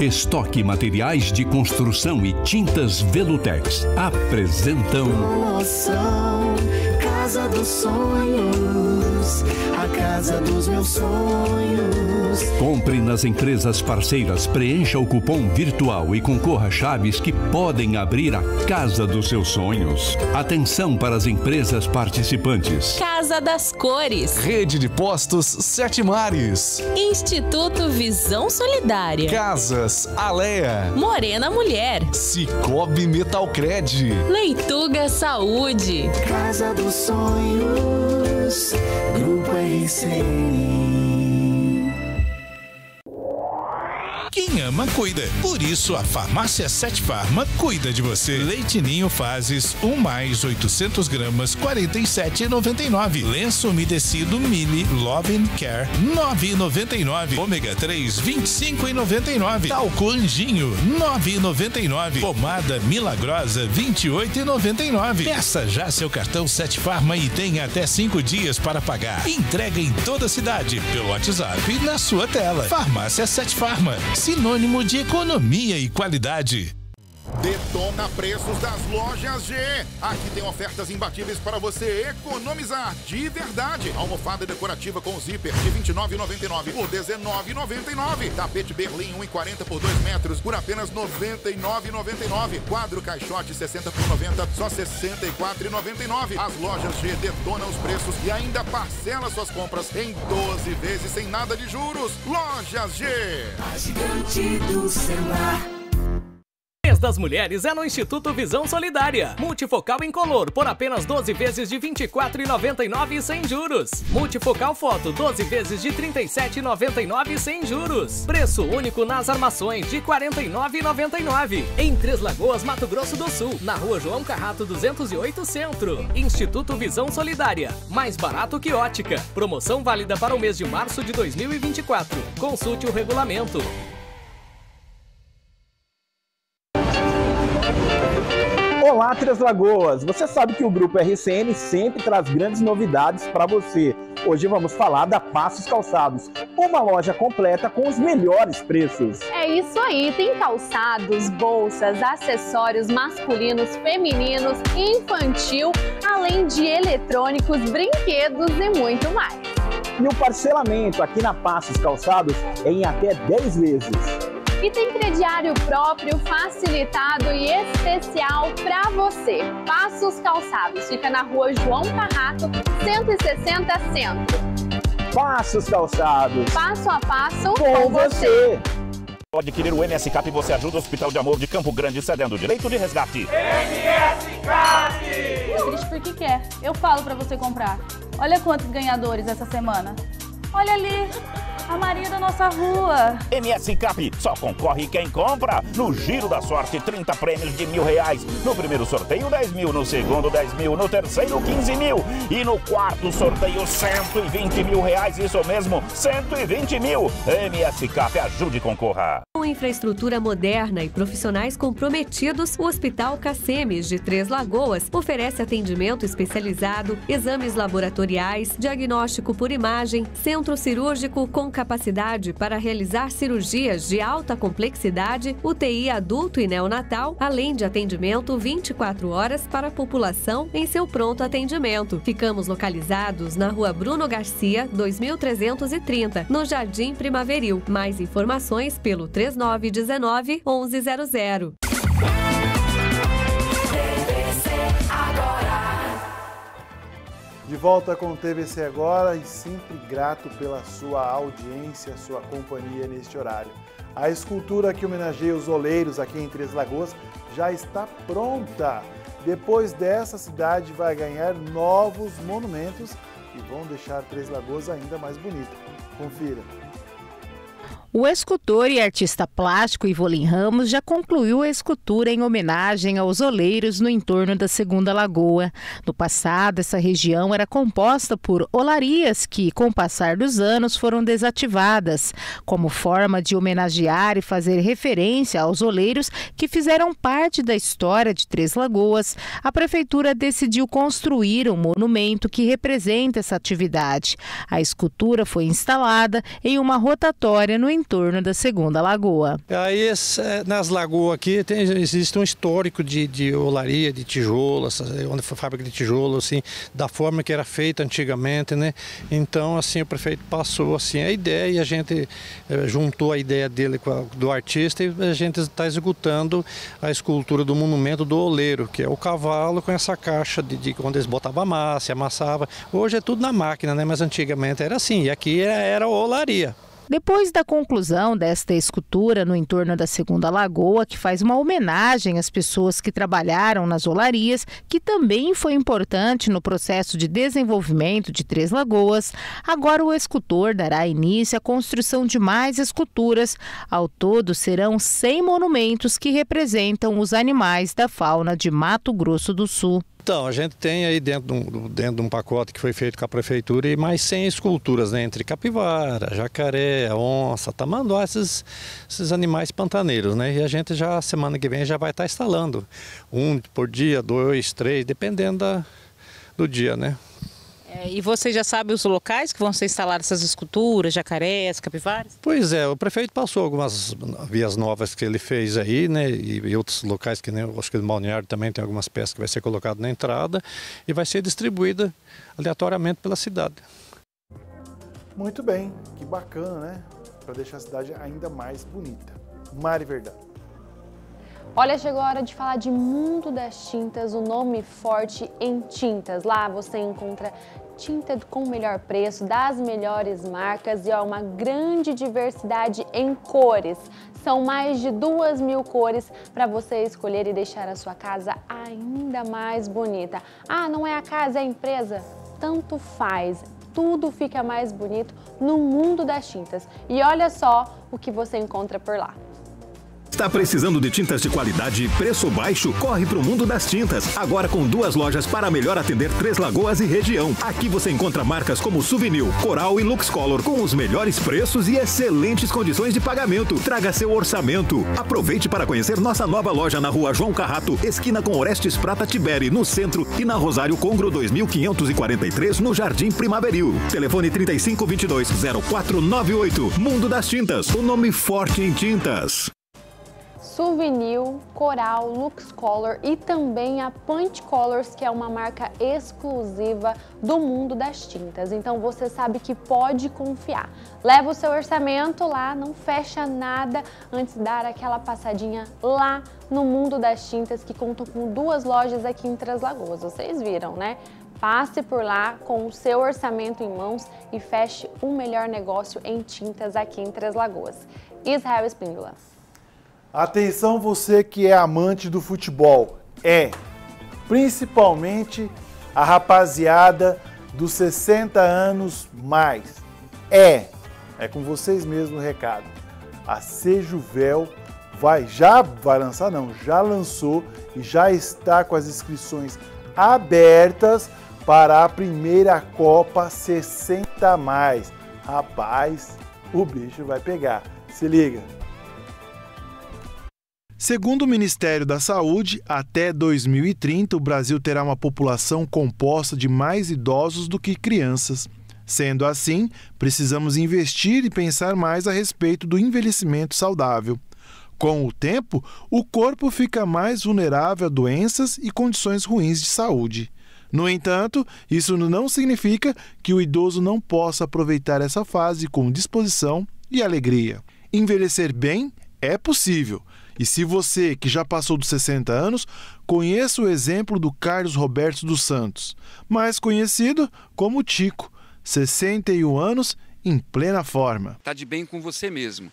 Estoque Materiais de Construção e Tintas Velutex apresentam promoção Casa dos Sonhos, a casa dos meus sonhos. Compre nas empresas parceiras, preencha o cupom virtual e concorra a chaves que podem abrir a casa dos seus sonhos. Atenção para as empresas participantes. Casa das Cores. Rede de Postos Sete Mares. Instituto Visão Solidária. Casas Alea. Morena Mulher. Cicobi Metalcred. Leituga Saúde. Casa dos Sonhos. Grupo I C M S. Quem ama, cuida. Por isso, a farmácia Sete Farma cuida de você. Leite Ninho Fases, um mais, oitocentos gramas, quarenta e sete reais e noventa e nove centavos. Lenço umedecido Mini Love and Care, nove reais e noventa e nove centavos. Ômega três, vinte e cinco reais e noventa e nove centavos. Talco Anjinho, nove reais e noventa e nove centavos. Pomada Milagrosa, vinte e oito reais e noventa e nove centavos. Peça já seu cartão Sete Farma e tenha até cinco dias para pagar. Entrega em toda a cidade, pelo WhatsApp e na sua tela. Farmácia Sete Farma. Sinônimo de economia e qualidade. Detona preços das lojas G. Aqui tem ofertas imbatíveis para você economizar de verdade. Almofada decorativa com zíper de vinte e nove reais e noventa e nove centavos por dezenove reais e noventa e nove centavos. Tapete Berlim um e quarenta por dois metros por apenas noventa e nove reais e noventa e nove centavos. Quadro caixote sessenta por noventa, só sessenta e quatro reais e noventa e nove centavos. As lojas G detonam os preços e ainda parcela suas compras em doze vezes sem nada de juros. Lojas G. A gigante do celular. Mês das Mulheres é no Instituto Visão Solidária. Multifocal incolor por apenas doze vezes de vinte e quatro reais e noventa e nove centavos sem juros. Multifocal foto doze vezes de trinta e sete reais e noventa e nove centavos sem juros. Preço único nas armações de quarenta e nove reais e noventa e nove centavos. Em Três Lagoas, Mato Grosso do Sul, na Rua João Carrato duzentos e oito Centro. Instituto Visão Solidária. Mais barato que ótica. Promoção válida para o mês de março de dois mil e vinte e quatro. Consulte o regulamento. Olá, Três Lagoas! Você sabe que o Grupo R C N sempre traz grandes novidades para você. Hoje vamos falar da Passos Calçados, uma loja completa com os melhores preços. É isso aí, tem calçados, bolsas, acessórios masculinos, femininos, infantil, além de eletrônicos, brinquedos e muito mais. E o parcelamento aqui na Passos Calçados é em até dez vezes. E tem crediário próprio, facilitado e especial para você. Passos Calçados, fica na Rua João Carrato, cento e sessenta Centro. Passos Calçados. Passo a passo com você. Pode adquirir o M S Cap e você ajuda o Hospital de Amor de Campo Grande cedendo o direito de resgate. M S Cap! Existe porque quer. Eu falo para você comprar. Olha quantos ganhadores essa semana. Olha ali, a Maria da nossa rua. M S Cap, só concorre quem compra. No Giro da Sorte, trinta prêmios de mil reais. No primeiro sorteio, dez mil. No segundo, dez mil. No terceiro, quinze mil. E no quarto sorteio, cento e vinte mil reais. Isso mesmo, cento e vinte mil. M S Cap, ajude e concorra. Com infraestrutura moderna e profissionais comprometidos, o Hospital Cassems de Três Lagoas oferece atendimento especializado, exames laboratoriais, diagnóstico por imagem, centro cirúrgico com capacidade para realizar cirurgias de alta complexidade, U T I adulto e neonatal, além de atendimento vinte e quatro horas para a população em seu pronto atendimento. Ficamos localizados na Rua Bruno Garcia, dois mil trezentos e trinta, no Jardim Primaveril. Mais informações pelo três nove um nove, onze zero zero. T V C Agora. De volta com o T V C Agora e sempre grato pela sua audiência, sua companhia neste horário. A escultura que homenageia os oleiros aqui em Três Lagoas já está pronta. Depois dessa, a cidade vai ganhar novos monumentos e vão deixar Três Lagoas ainda mais bonita. Confira. O escultor e artista plástico Ivolim Ramos já concluiu a escultura em homenagem aos oleiros no entorno da Segunda Lagoa. No passado, essa região era composta por olarias que, com o passar dos anos, foram desativadas, como forma de homenagear e fazer referência aos oleiros que fizeram parte da história de Três Lagoas. A prefeitura decidiu construir um monumento que representa essa atividade. A escultura foi instalada em uma rotatória no entorno. Em torno da Segunda Lagoa. Aí, nas lagoas aqui, tem, existe um histórico de, de olaria, de tijolo, onde foi fábrica de tijolo, assim, da forma que era feita antigamente, né? Então, assim, o prefeito passou assim a ideia e a gente eh, juntou a ideia dele com a, do artista e a gente está executando a escultura do monumento do oleiro, que é o cavalo com essa caixa de, de onde eles botavam massa, amassavam. Hoje é tudo na máquina, né? Mas antigamente era assim, e aqui era, era olaria. Depois da conclusão desta escultura no entorno da Segunda Lagoa, que faz uma homenagem às pessoas que trabalharam nas olarias, que também foi importante no processo de desenvolvimento de Três Lagoas, agora o escultor dará início à construção de mais esculturas. Ao todo, serão cem monumentos que representam os animais da fauna de Mato Grosso do Sul. Então, a gente tem aí dentro de, um, dentro de um pacote que foi feito com a prefeitura e mais cem esculturas, né? Entre capivara, jacaré, onça, tamanduá, esses, esses animais pantaneiros, né? E a gente já, semana que vem, já vai estar instalando um por dia, dois, três, dependendo da, do dia, né? É, e você já sabe os locais que vão ser instaladas essas esculturas, jacarés, capivaras? Pois é, o prefeito passou algumas vias novas que ele fez aí, né, e outros locais, que nem, acho que no Balneário também tem algumas peças que vai ser colocada na entrada e vai ser distribuída aleatoriamente pela cidade. Muito bem, que bacana, né? Para deixar a cidade ainda mais bonita. Mari Verdão. Olha, chegou a hora de falar de Mundo das Tintas, o nome forte em tintas. Lá você encontra tinta com o melhor preço, das melhores marcas e ó, uma grande diversidade em cores. São mais de duas mil cores para você escolher e deixar a sua casa ainda mais bonita. Ah, não é a casa, é a empresa? Tanto faz. Tudo fica mais bonito no Mundo das Tintas. E olha só o que você encontra por lá. Está precisando de tintas de qualidade e preço baixo? Corre para o Mundo das Tintas, agora com duas lojas para melhor atender Três Lagoas e região. Aqui você encontra marcas como Suvinil, Coral e Lux Color, com os melhores preços e excelentes condições de pagamento. Traga seu orçamento. Aproveite para conhecer nossa nova loja na rua João Carrato, esquina com Orestes Prata Tiberi, no centro, e na Rosário Congro dois mil quinhentos e quarenta e três, no Jardim Primaveril. Telefone trinta e cinco, vinte e dois, zero quatro, noventa e oito. Mundo das Tintas, o nome forte em tintas. Suvinil, Coral, Lux Color e também a Punch Colors, que é uma marca exclusiva do Mundo das Tintas. Então você sabe que pode confiar. Leva o seu orçamento lá, não fecha nada antes de dar aquela passadinha lá no Mundo das Tintas, que conta com duas lojas aqui em Três Lagoas. Vocês viram, né? Passe por lá com o seu orçamento em mãos e feche o melhor negócio em tintas aqui em Três Lagoas. Israel Espíndola. Atenção você que é amante do futebol, é, principalmente a rapaziada dos sessenta anos mais, é, é com vocês mesmo o recado. A Sejuvel vai, já vai lançar não, já lançou e já está com as inscrições abertas para a primeira Copa sessenta mais. Rapaz, o bicho vai pegar, se liga. Segundo o Ministério da Saúde, até dois mil e trinta o Brasil terá uma população composta de mais idosos do que crianças. Sendo assim, precisamos investir e pensar mais a respeito do envelhecimento saudável. Com o tempo, o corpo fica mais vulnerável a doenças e condições ruins de saúde. No entanto, isso não significa que o idoso não possa aproveitar essa fase com disposição e alegria. Envelhecer bem é possível. E se você, que já passou dos sessenta anos, conheça o exemplo do Carlos Roberto dos Santos, mais conhecido como Tico, sessenta e um anos, em plena forma. Está de bem com você mesmo.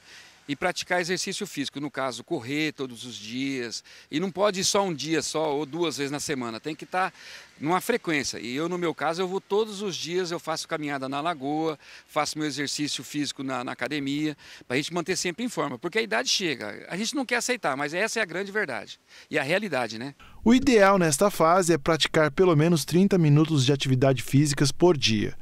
E praticar exercício físico, no caso, correr todos os dias. E não pode ir só um dia só ou duas vezes na semana, tem que estar numa frequência. E eu, no meu caso, eu vou todos os dias, eu faço caminhada na lagoa, faço meu exercício físico na, na academia, para a gente manter sempre em forma, porque a idade chega. A gente não quer aceitar, mas essa é a grande verdade e a realidade, né? O ideal nesta fase é praticar pelo menos trinta minutos de atividade físicas por dia,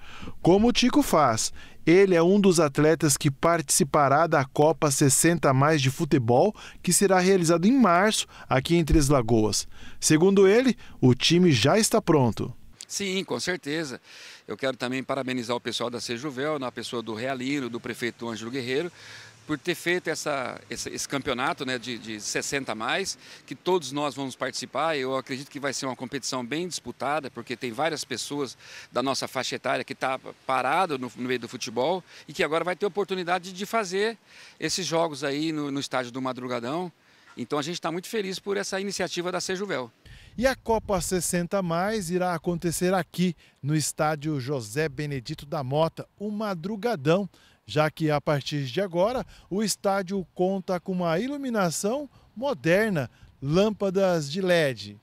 como o Tico faz. Ele é um dos atletas que participará da Copa sessenta mais de futebol, que será realizado em março aqui em Três Lagoas. Segundo ele, o time já está pronto. Sim, com certeza. Eu quero também parabenizar o pessoal da Sejuvel, na pessoa do Realino, do prefeito Ângelo Guerreiro, por ter feito essa, esse, esse campeonato, né, de, de sessenta mais, que todos nós vamos participar. Eu acredito que vai ser uma competição bem disputada, porque tem várias pessoas da nossa faixa etária que está parado no, no meio do futebol e que agora vai ter oportunidade de fazer esses jogos aí no, no estádio do Madrugadão. Então a gente está muito feliz por essa iniciativa da Sejuvel. E a Copa sessenta mais irá acontecer aqui no estádio José Benedito da Mota, o Madrugadão, já que a partir de agora o estádio conta com uma iluminação moderna, lâmpadas de L E D.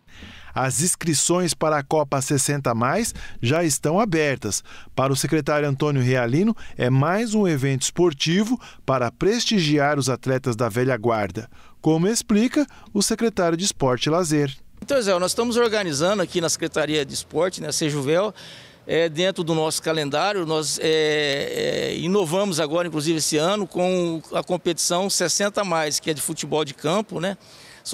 As inscrições para a Copa sessenta mais já estão abertas. Para o secretário Antônio Realino, é mais um evento esportivo para prestigiar os atletas da velha guarda, como explica o secretário de Esporte e Lazer. Então, Zé, nós estamos organizando aqui na Secretaria de Esporte, na Sejuvel, É, dentro do nosso calendário, nós é, é, inovamos agora, inclusive esse ano, com a competição sessenta mais, que é de futebol de campo, né?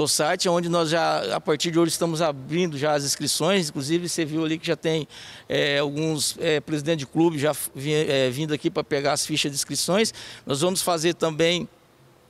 Society, onde nós já, a partir de hoje, estamos abrindo já as inscrições. Inclusive, você viu ali que já tem é, alguns é, presidentes de clube já vi, é, vindo aqui para pegar as fichas de inscrições. Nós vamos fazer também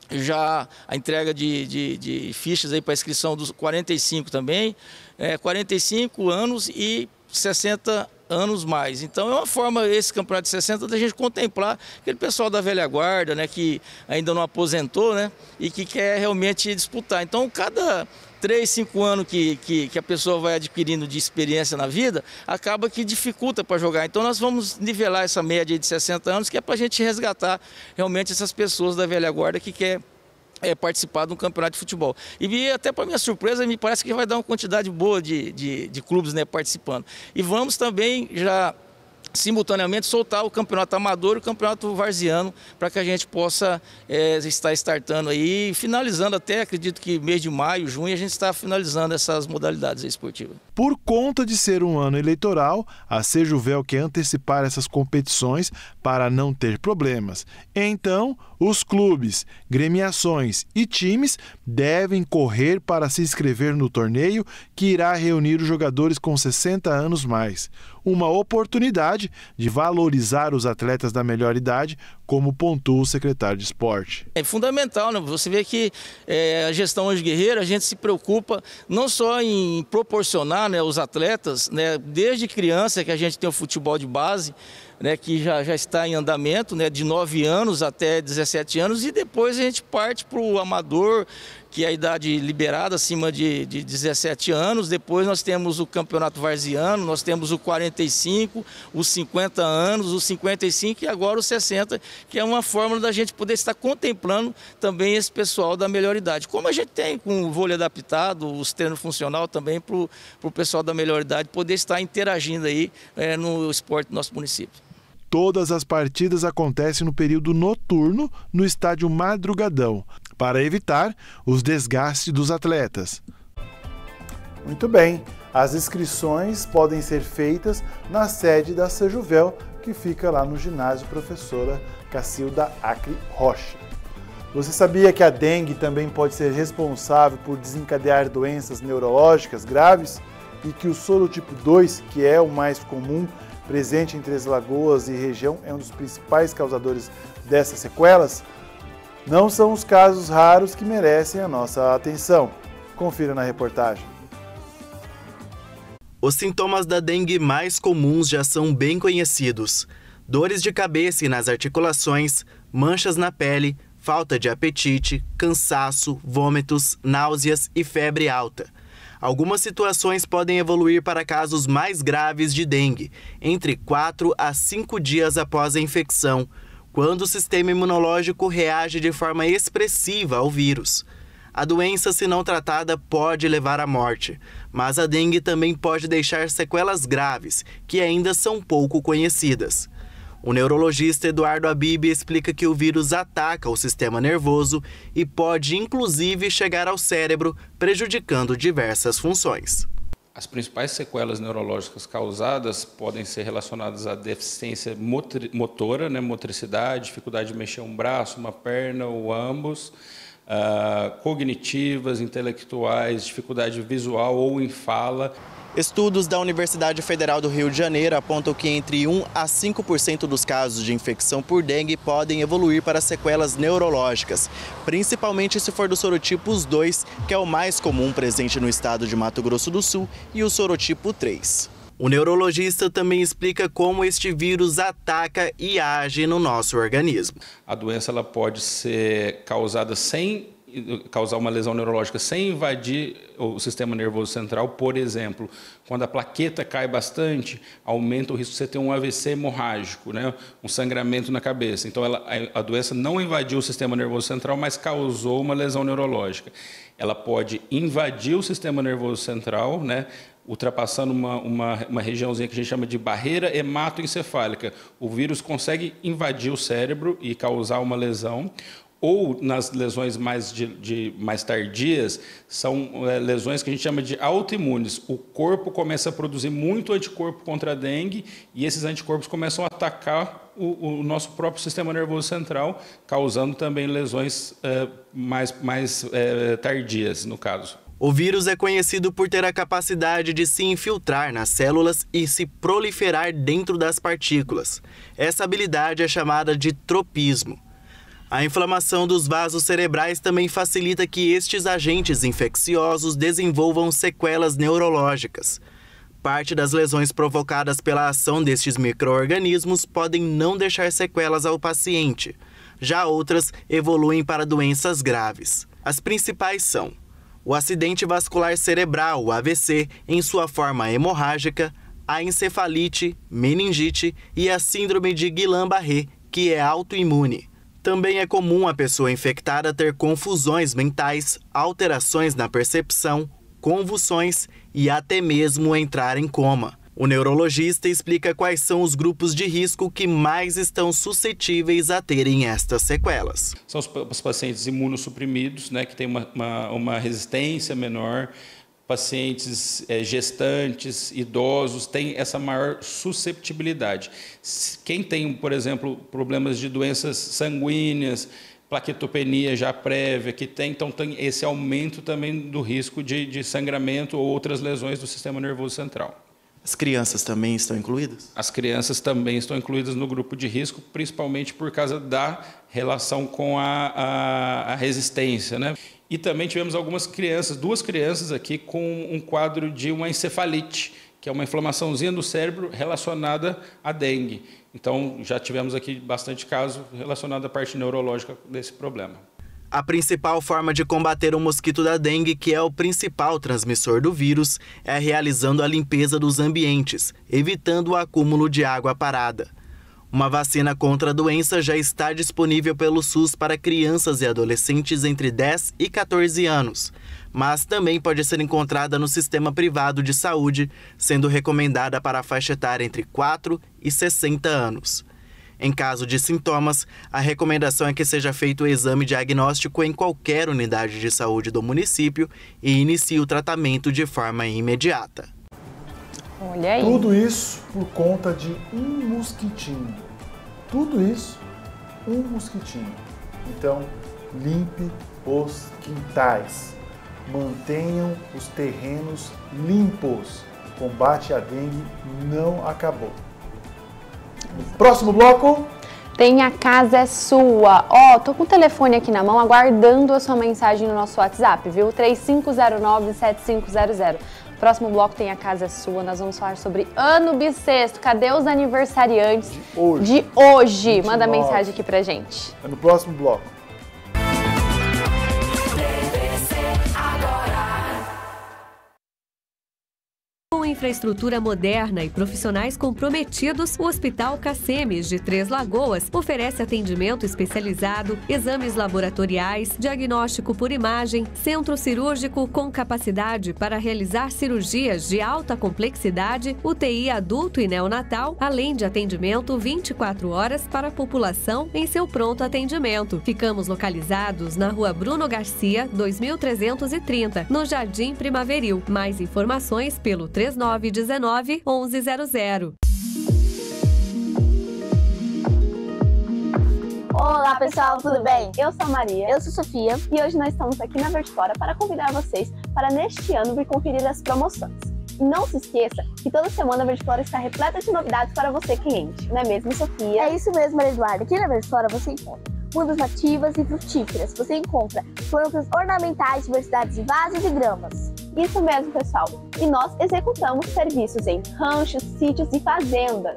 já a entrega de, de, de fichas aí para inscrição dos quarenta e cinco também, é, quarenta e cinco anos e sessenta anos mais. Então é uma forma, esse campeonato de sessenta, da gente contemplar aquele pessoal da velha guarda, né, que ainda não aposentou, né, e que quer realmente disputar. Então cada três, cinco anos que, que, que a pessoa vai adquirindo de experiência na vida, acaba que dificulta para jogar. Então nós vamos nivelar essa média de sessenta anos, que é para a gente resgatar realmente essas pessoas da velha guarda que quer É, participar de um campeonato de futebol. E até para minha surpresa, me parece que vai dar uma quantidade boa de, de, de clubes, né, participando. E vamos também já simultaneamente soltar o campeonato amador e o campeonato varziano, para que a gente possa é, estar startando aí, finalizando até, acredito que mês de maio, junho, a gente está finalizando essas modalidades esportivas. Por conta de ser um ano eleitoral, a Sejuvel quer antecipar essas competições para não ter problemas. Então, os clubes, gremiações e times devem correr para se inscrever no torneio, que irá reunir os jogadores com sessenta anos mais. Uma oportunidade de valorizar os atletas da melhor idade, como pontua o secretário de esporte. É fundamental, né? Você vê que é, a gestão Anjo Guerreiro, a gente se preocupa não só em proporcionar, né, os atletas, né, desde criança que a gente tem o futebol de base, né, que já, já está em andamento, né, de nove anos até dezessete anos, e depois a gente parte para o amador, que é a idade liberada, acima de, de dezessete anos. Depois nós temos o campeonato varziano, nós temos o quarenta e cinco, os cinquenta anos, os cinquenta e cinco e agora os sessenta, que é uma forma da gente poder estar contemplando também esse pessoal da melhor idade. Como a gente tem com o vôlei adaptado, os treinos funcional também, para o pessoal da melhor idade poder estar interagindo aí é, no esporte do nosso município. Todas as partidas acontecem no período noturno no estádio Madrugadão, para evitar os desgastes dos atletas. Muito bem, as inscrições podem ser feitas na sede da Sejuvel, que fica lá no ginásio Professora Cacilda Acre Rocha. Você sabia que a dengue também pode ser responsável por desencadear doenças neurológicas graves e que o soro tipo dois, que é o mais comum, presente em Três Lagoas e região, é um dos principais causadores dessas sequelas? Não são os casos raros que merecem a nossa atenção. Confira na reportagem. Os sintomas da dengue mais comuns já são bem conhecidos. Dores de cabeça e nas articulações, manchas na pele, falta de apetite, cansaço, vômitos, náuseas e febre alta. Algumas situações podem evoluir para casos mais graves de dengue, entre quatro a cinco dias após a infecção, quando o sistema imunológico reage de forma expressiva ao vírus. A doença, se não tratada, pode levar à morte, mas a dengue também pode deixar sequelas graves, que ainda são pouco conhecidas. O neurologista Eduardo Habib explica que o vírus ataca o sistema nervoso e pode, inclusive, chegar ao cérebro, prejudicando diversas funções. As principais sequelas neurológicas causadas podem ser relacionadas à deficiência motora, né, motricidade, dificuldade de mexer um braço, uma perna ou ambos, uh, cognitivas, intelectuais, dificuldade visual ou em fala. Estudos da Universidade Federal do Rio de Janeiro apontam que entre um a cinco por cento dos casos de infecção por dengue podem evoluir para sequelas neurológicas, principalmente se for do sorotipo dois, que é o mais comum presente no estado de Mato Grosso do Sul, e o sorotipo três. O neurologista também explica como este vírus ataca e age no nosso organismo. A doença ela pode ser causada sem... causar uma lesão neurológica sem invadir o sistema nervoso central, por exemplo. Quando a plaqueta cai bastante, aumenta o risco de você ter um A V C hemorrágico, né? Um sangramento na cabeça. Então, ela, a doença não invadiu o sistema nervoso central, mas causou uma lesão neurológica. Ela pode invadir o sistema nervoso central, né? Ultrapassando uma, uma, uma regiãozinha que a gente chama de barreira hematoencefálica. O vírus consegue invadir o cérebro e causar uma lesão. ou nas lesões mais, de, de, mais tardias, são é, lesões que a gente chama de autoimunes. O corpo começa a produzir muito anticorpo contra a dengue e esses anticorpos começam a atacar o, o nosso próprio sistema nervoso central, causando também lesões é, mais, mais é, tardias, no caso. O vírus é conhecido por ter a capacidade de se infiltrar nas células e se proliferar dentro das partículas. Essa habilidade é chamada de tropismo. A inflamação dos vasos cerebrais também facilita que estes agentes infecciosos desenvolvam sequelas neurológicas. Parte das lesões provocadas pela ação destes micro-organismos podem não deixar sequelas ao paciente. Já outras evoluem para doenças graves. As principais são o acidente vascular cerebral, o A V C, em sua forma hemorrágica, a encefalite, meningite e a síndrome de Guillain-Barré, que é autoimune. Também é comum a pessoa infectada ter confusões mentais, alterações na percepção, convulsões e até mesmo entrar em coma. O neurologista explica quais são os grupos de risco que mais estão suscetíveis a terem estas sequelas. São os pacientes imunossuprimidos, né, que têm uma, uma, uma resistência menor, pacientes é, gestantes, idosos, têm essa maior susceptibilidade. Quem tem, por exemplo, problemas de doenças sanguíneas, plaquetopenia já prévia, que tem, então tem esse aumento também do risco de, de sangramento ou outras lesões do sistema nervoso central. As crianças também estão incluídas? As crianças também estão incluídas no grupo de risco, principalmente por causa da relação com a, a, a resistência, né? E também tivemos algumas crianças, duas crianças aqui com um quadro de uma encefalite, que é uma inflamaçãozinha do cérebro relacionada à dengue. Então, já tivemos aqui bastante caso relacionado à parte neurológica desse problema. A principal forma de combater o mosquito da dengue, que é o principal transmissor do vírus, é realizando a limpeza dos ambientes, evitando o acúmulo de água parada. Uma vacina contra a doença já está disponível pelo SUS para crianças e adolescentes entre dez e quatorze anos, mas também pode ser encontrada no sistema privado de saúde, sendo recomendada para a faixa etária entre quatro e sessenta anos. Em caso de sintomas, a recomendação é que seja feito o exame diagnóstico em qualquer unidade de saúde do município e inicie o tratamento de forma imediata. Olha aí. Tudo isso por conta de um mosquitinho. Tudo isso, um mosquitinho. Então, limpe os quintais. Mantenham os terrenos limpos. O combate à dengue não acabou. No próximo bloco tem A Casa é Sua. Ó, oh, tô com o telefone aqui na mão, aguardando a sua mensagem no nosso WhatsApp, viu? três cinco zero nove, sete cinco zero zero. Próximo bloco tem A Casa é Sua. Nós vamos falar sobre ano bissexto. Cadê os aniversariantes de hoje? De hoje. vinte e nove. Manda mensagem aqui pra gente. É no próximo bloco. Infraestrutura moderna e profissionais comprometidos, o Hospital Cassems de Três Lagoas oferece atendimento especializado, exames laboratoriais, diagnóstico por imagem, centro cirúrgico com capacidade para realizar cirurgias de alta complexidade, U T I adulto e neonatal, além de atendimento vinte e quatro horas para a população em seu pronto atendimento. Ficamos localizados na Rua Bruno Garcia, dois mil trezentos e trinta, no Jardim Primaveril. Mais informações pelo três nove um nove, onze zero zero. Olá pessoal, tudo bem? Eu sou a Maria, eu sou a Sofia e hoje nós estamos aqui na Verde Flora para convidar vocês para neste ano vir conferir as promoções. E não se esqueça que toda semana a Verde Flora está repleta de novidades para você cliente, não é mesmo, Sofia? É isso mesmo, Maria Eduarda, aqui na Verde Flora você encontra mudas nativas e frutíferas, você encontra plantas ornamentais, diversidades de vasos e gramas. Isso mesmo, pessoal. E nós executamos serviços em ranchos, sítios e fazendas.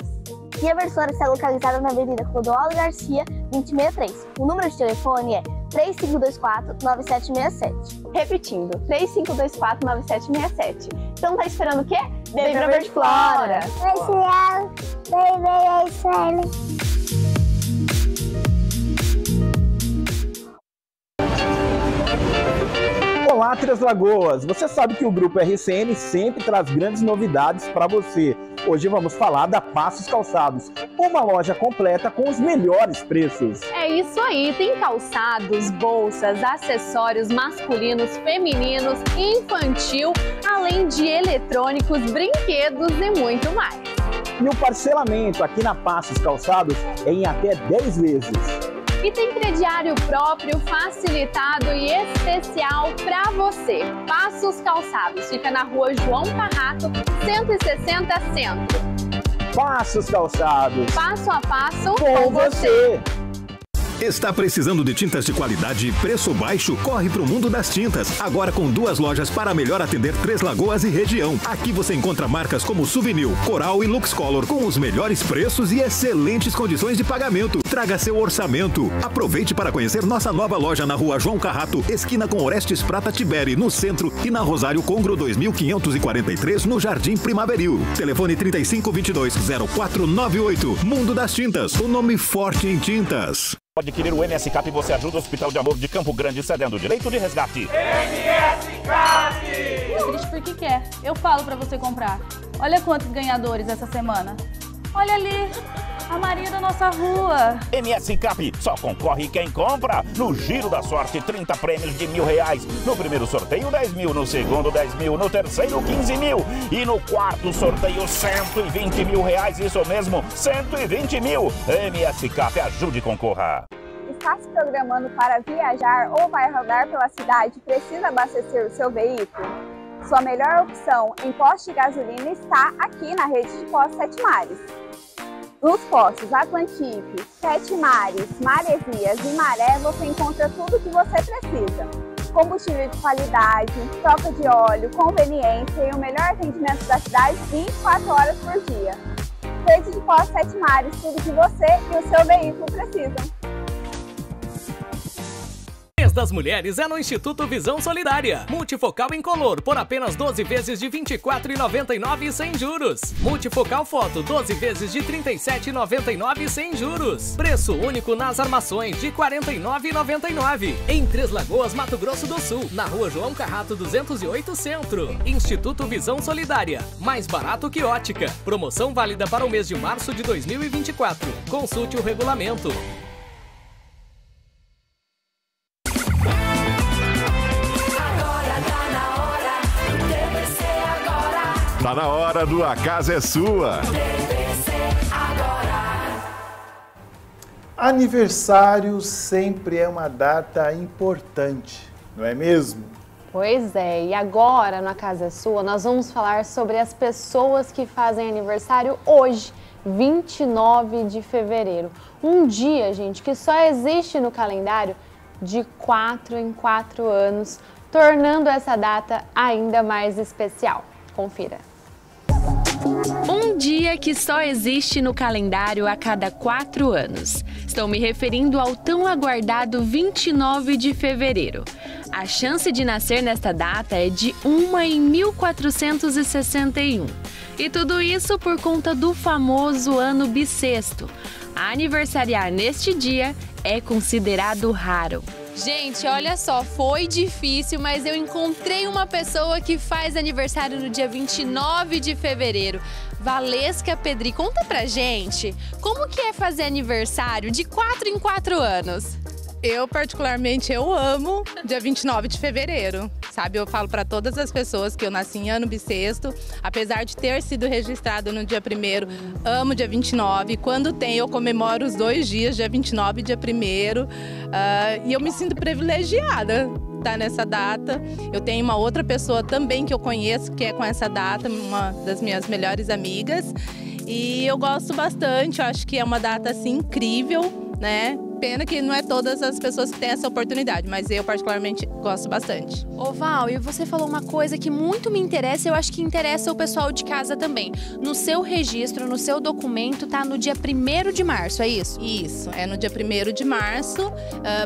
E a Verde Flora está localizada na Avenida Clodoaldo Garcia, dois mil seiscentos e três. O número de telefone é três cinco dois quatro, nove sete seis sete. Repetindo, três cinco dois quatro, nove sete seis sete. Então tá esperando o quê? Vem pra Verde Flora! Vem, vem, vem, vem. Olá, Três Lagoas! Você sabe que o Grupo R C N sempre traz grandes novidades para você. Hoje vamos falar da Passos Calçados, uma loja completa com os melhores preços. É isso aí, tem calçados, bolsas, acessórios masculinos, femininos, infantil, além de eletrônicos, brinquedos e muito mais. E o parcelamento aqui na Passos Calçados é em até dez vezes. E tem crediário próprio, facilitado e especial para você. Passos Calçados, fica na rua João Carrato, cento e sessenta Centro. Passos Calçados. Passo a passo com, com você. você. Está precisando de tintas de qualidade e preço baixo? Corre para o Mundo das Tintas. Agora com duas lojas para melhor atender Três Lagoas e região. Aqui você encontra marcas como Suvinil, Coral e Lux Color com os melhores preços e excelentes condições de pagamento. Traga seu orçamento. Aproveite para conhecer nossa nova loja na rua João Carrato, esquina com Orestes Prata Tiberi, no centro, e na Rosário Congro dois mil quinhentos e quarenta e três, no Jardim Primaveril. Telefone trinta e cinco, vinte e dois, zero quatro noventa e oito. Mundo das Tintas, o nome forte em tintas. Adquirir o M S Cap e você ajuda o Hospital de Amor de Campo Grande cedendo o direito de resgate. M S Cap! Eu grito porque quer. Eu falo pra você comprar. Olha quantos ganhadores essa semana. Olha ali, a Maria da nossa rua. M S Cap, só concorre quem compra. No Giro da Sorte, trinta prêmios de mil reais. No primeiro sorteio, dez mil. No segundo, dez mil. No terceiro, quinze mil. E no quarto sorteio, cento e vinte mil reais. Isso mesmo, cento e vinte mil. M S Cap, ajude e concorra. Está se programando para viajar ou vai rodar pela cidade e precisa abastecer o seu veículo? Sua melhor opção em posto de gasolina está aqui na rede de postos Sete Mares. Nos postos Atlantique, Sete Mares, Maresias e Maré, você encontra tudo o que você precisa. Combustível de qualidade, troca de óleo, conveniência e o melhor atendimento da cidade vinte e quatro horas por dia. Rede de postos Sete Mares, tudo que você e o seu veículo precisam. Mês das Mulheres é no Instituto Visão Solidária. Multifocal incolor por apenas doze vezes de vinte e quatro reais e noventa e nove sem juros. Multifocal foto doze vezes de trinta e sete reais e noventa e nove sem juros. Preço único nas armações de quarenta e nove reais e noventa e nove. Em Três Lagoas, Mato Grosso do Sul, na rua João Carrato duzentos e oito Centro. Instituto Visão Solidária. Mais barato que ótica. Promoção válida para o mês de março de dois mil e vinte e quatro. Consulte o regulamento. Tá na hora do A Casa é Sua. T V C Agora. Aniversário sempre é uma data importante, não é mesmo? Pois é, e agora no A Casa é Sua nós vamos falar sobre as pessoas que fazem aniversário hoje, vinte e nove de fevereiro. Um dia, gente, que só existe no calendário de quatro em quatro anos, tornando essa data ainda mais especial. Confira. Um dia que só existe no calendário a cada quatro anos. Estou me referindo ao tão aguardado vinte e nove de fevereiro. A chance de nascer nesta data é de uma em mil quatrocentos e sessenta e um. E tudo isso por conta do famoso ano bissexto. Aniversariar neste dia é considerado raro. Gente, olha só, foi difícil, mas eu encontrei uma pessoa que faz aniversário no dia vinte e nove de fevereiro. Valesca Pedri, conta pra gente, como que é fazer aniversário de quatro em quatro anos? Eu, particularmente, eu amo dia vinte e nove de fevereiro, sabe? Eu falo pra todas as pessoas que eu nasci em ano bissexto, apesar de ter sido registrado no dia primeiro, amo dia vinte e nove. Quando tem, eu comemoro os dois dias, dia vinte e nove e dia primeiro, uh, e eu me sinto privilegiada estar nessa data. Eu tenho uma outra pessoa também que eu conheço, que é com essa data, uma das minhas melhores amigas, e eu gosto bastante, eu acho que é uma data, assim, incrível, né? Pena que não é todas as pessoas que têm essa oportunidade, mas eu particularmente gosto bastante. Ô Val, e você falou uma coisa que muito me interessa, eu acho que interessa o pessoal de casa também. No seu registro, no seu documento, tá no dia primeiro de março, é isso? Isso, é no dia primeiro de março,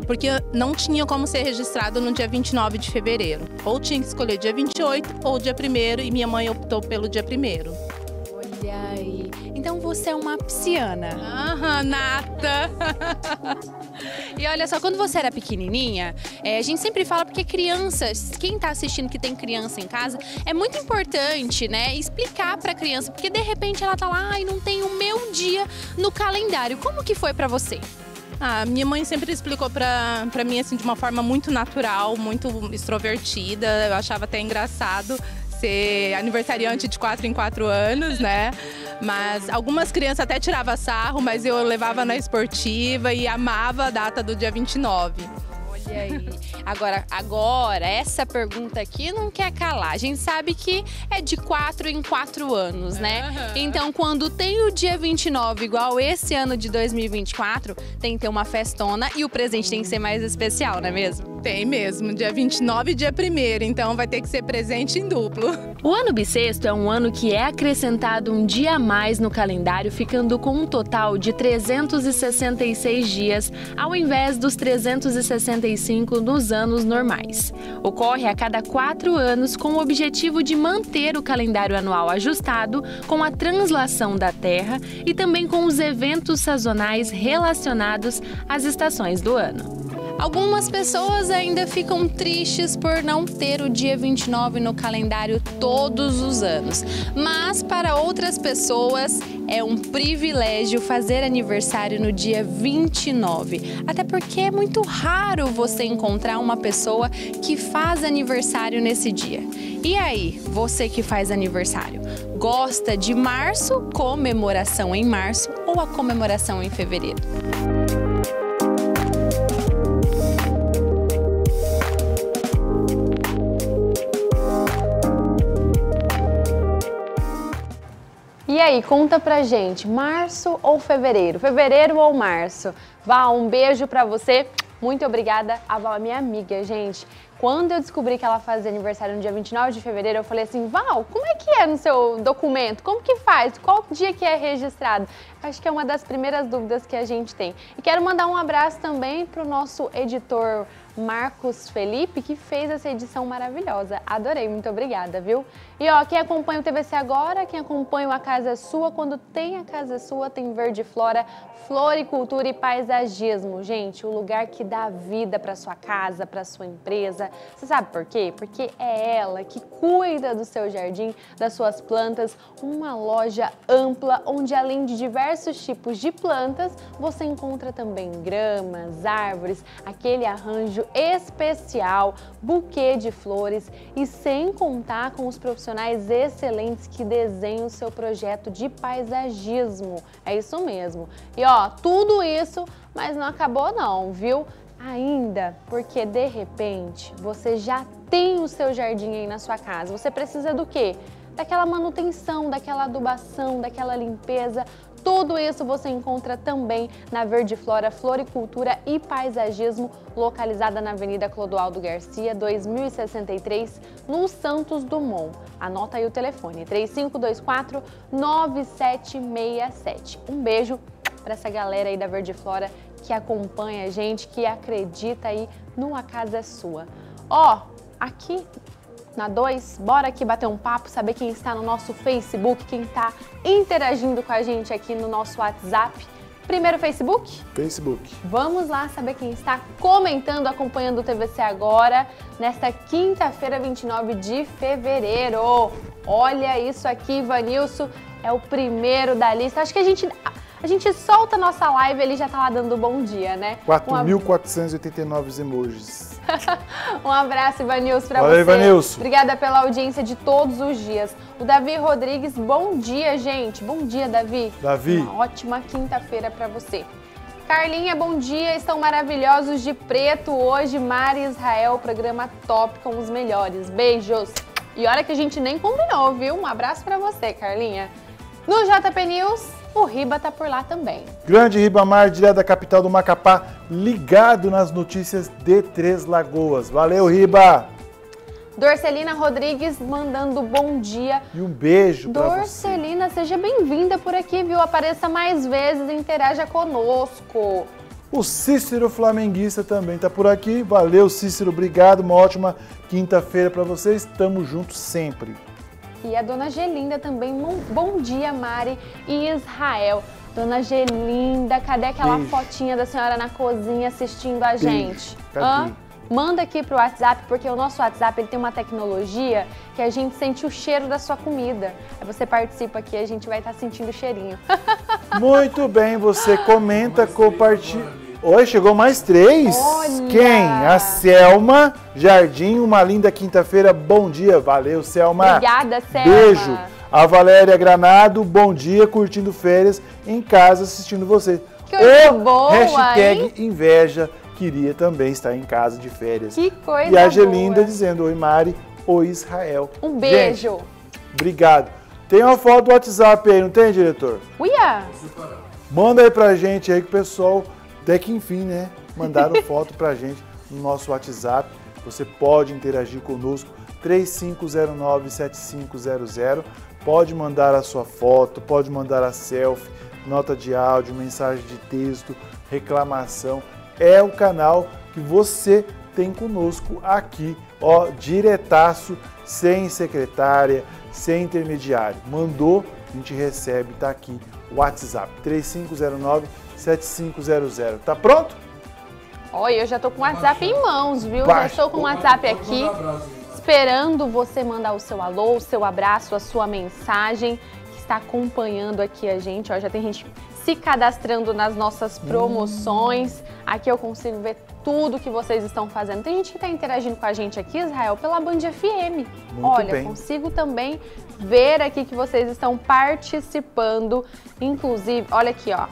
porque não tinha como ser registrado no dia vinte e nove de fevereiro. Ou tinha que escolher dia vinte e oito ou dia primeiro, e minha mãe optou pelo dia primeiro. Olha aí. Então você é uma pisciana. Aham, nata. E olha só, quando você era pequenininha, é, a gente sempre fala porque crianças, quem tá assistindo que tem criança em casa, é muito importante, né, explicar pra criança, porque de repente ela tá lá, ai, não tem o meu dia no calendário. Como que foi pra você? Ah, minha mãe sempre explicou pra, pra mim, assim, de uma forma muito natural, muito extrovertida. Eu achava até engraçado ser aniversariante de quatro em quatro anos, né? Mas algumas crianças até tiravam sarro, mas eu levava na esportiva e amava a data do dia vinte e nove. Olha aí. Agora, agora, essa pergunta aqui não quer calar. A gente sabe que é de quatro em quatro anos, né? Uhum. Então, quando tem o dia vinte e nove, igual esse ano de dois mil e vinte e quatro, tem que ter uma festona e o presente tem que ser mais especial, não é mesmo? Tem mesmo. Dia vinte e nove e dia primeiro, então vai ter que ser presente em duplo. O ano bissexto é um ano que é acrescentado um dia a mais no calendário, ficando com um total de trezentos e sessenta e seis dias, ao invés dos trezentos e sessenta e cinco nos anos normais. Ocorre a cada quatro anos com o objetivo de manter o calendário anual ajustado com a translação da Terra e também com os eventos sazonais relacionados às estações do ano. Algumas pessoas ainda ficam tristes por não ter o dia vinte e nove no calendário todos os anos. Mas para outras pessoas é um privilégio fazer aniversário no dia vinte e nove. Até porque é muito raro você encontrar uma pessoa que faz aniversário nesse dia. E aí, você que faz aniversário, gosta de março, comemoração em março ou a comemoração em fevereiro? E aí, conta pra gente, março ou fevereiro? Fevereiro ou março? Val, um beijo pra você. Muito obrigada. A Val é minha amiga, gente. Quando eu descobri que ela fazia aniversário no dia vinte e nove de fevereiro, eu falei assim, Val, como é que é no seu documento? Como que faz? Qual dia que é registrado? Acho que é uma das primeiras dúvidas que a gente tem. E quero mandar um abraço também pro nosso editor Marcos Felipe, que fez essa edição maravilhosa. Adorei, muito obrigada, viu? E ó, quem acompanha o T V C Agora, quem acompanha o A Casa é Sua, quando tem A Casa é Sua, tem Verde Flora, floricultura e paisagismo. Gente, o lugar que dá vida para sua casa, para sua empresa. Você sabe por quê? Porque é ela que cuida do seu jardim, das suas plantas, uma loja ampla, onde além de diversos tipos de plantas, você encontra também gramas, árvores, aquele arranjo especial, buquê de flores e sem contar com os profissionais excelentes que desenham o seu projeto de paisagismo. É isso mesmo. E ó, tudo isso, mas não acabou não, viu? Ainda, porque de repente você já tem o seu jardim aí na sua casa. Você precisa do quê? Daquela manutenção, daquela adubação, daquela limpeza. Tudo isso você encontra também na Verde Flora, Floricultura e Paisagismo, localizada na Avenida Clodoaldo Garcia, dois mil e sessenta e três, no Santos Dumont. Anota aí o telefone, três cinco dois quatro, nove sete seis sete. Um beijo para essa galera aí da Verde Flora que acompanha a gente, que acredita aí no A Casa é Sua. Ó, aqui na dois, bora aqui bater um papo, saber quem está no nosso Facebook, quem está interagindo com a gente aqui no nosso WhatsApp. Primeiro, Facebook? Facebook. Vamos lá saber quem está comentando, acompanhando o T V C Agora, nesta quinta-feira, vinte e nove de fevereiro. Olha isso aqui, Ivanilson, é o primeiro da lista. Acho que a gente... A gente solta a nossa live, ele já tá lá dando bom dia, né? quatro mil quatrocentos e oitenta e nove emojis. Um abraço, Ivanilson, pra Valeu, você. Valeu, Ivanilson. Obrigada pela audiência de todos os dias. O Davi Rodrigues, bom dia, gente. Bom dia, Davi. Davi. Uma ótima quinta-feira pra você. Carlinha, bom dia. Estão maravilhosos de preto hoje. Mari Israel, programa top com os melhores. Beijos. E hora que a gente nem combinou, viu? Um abraço pra você, Carlinha. No J P News... O Riba tá por lá também. Grande Ribamar, direto da capital do Macapá, ligado nas notícias de Três Lagoas. Valeu, Riba! Dorcelina Rodrigues mandando bom dia. E um beijo pra você. Dorcelina, seja bem-vinda por aqui, viu? Apareça mais vezes e interaja conosco. O Cícero Flamenguista também tá por aqui. Valeu, Cícero, obrigado. Uma ótima quinta-feira pra vocês. Tamo junto sempre. aqui. A dona Gelinda também. Bom dia, Mari e Israel. Dona Gelinda, cadê aquela Beijo. fotinha da senhora na cozinha assistindo a Beijo. gente? Tá aqui. Manda aqui pro WhatsApp, porque o nosso WhatsApp ele tem uma tecnologia que a gente sente o cheiro da sua comida. Aí você participa aqui, a gente vai estar sentindo o cheirinho. Muito bem, você comenta, compartilha. Oi, chegou mais três. Olha. Quem? A Selma Jardim, uma linda quinta-feira. Bom dia, valeu, Selma. Obrigada, Selma. Beijo. A Valéria Granado, bom dia, curtindo férias em casa, assistindo você. Que coisa boa, hashtag hein? Inveja. Queria também estar em casa de férias. Que coisa boa. E a Gelinda boa. dizendo, oi Mari, oi Israel. Um beijo. Gente, obrigado. Tem uma foto do WhatsApp aí, não tem, diretor? Uia! Manda aí pra gente aí que o pessoal, até que enfim, né? Mandaram foto pra gente no nosso WhatsApp. Você pode interagir conosco, três cinco zero nove, sete cinco zero zero. Pode mandar a sua foto, pode mandar a selfie, nota de áudio, mensagem de texto, reclamação. É o canal que você tem conosco aqui, ó, diretaço, sem secretária, sem intermediário. Mandou, a gente recebe, tá aqui o WhatsApp, três cinco zero nove, sete cinco zero zero. Tá pronto? Olha, eu já tô com o WhatsApp em mãos, viu? Já estou com o WhatsApp aqui, esperando você mandar o seu alô, o seu abraço, a sua mensagem, que está acompanhando aqui a gente, ó, já tem gente se cadastrando nas nossas promoções. Hum. Aqui eu consigo ver tudo que vocês estão fazendo. Tem gente que está interagindo com a gente aqui, Israel, pela Band F M. Muito Olha, bem. consigo também ver aqui que vocês estão participando. Inclusive, olha aqui, ó.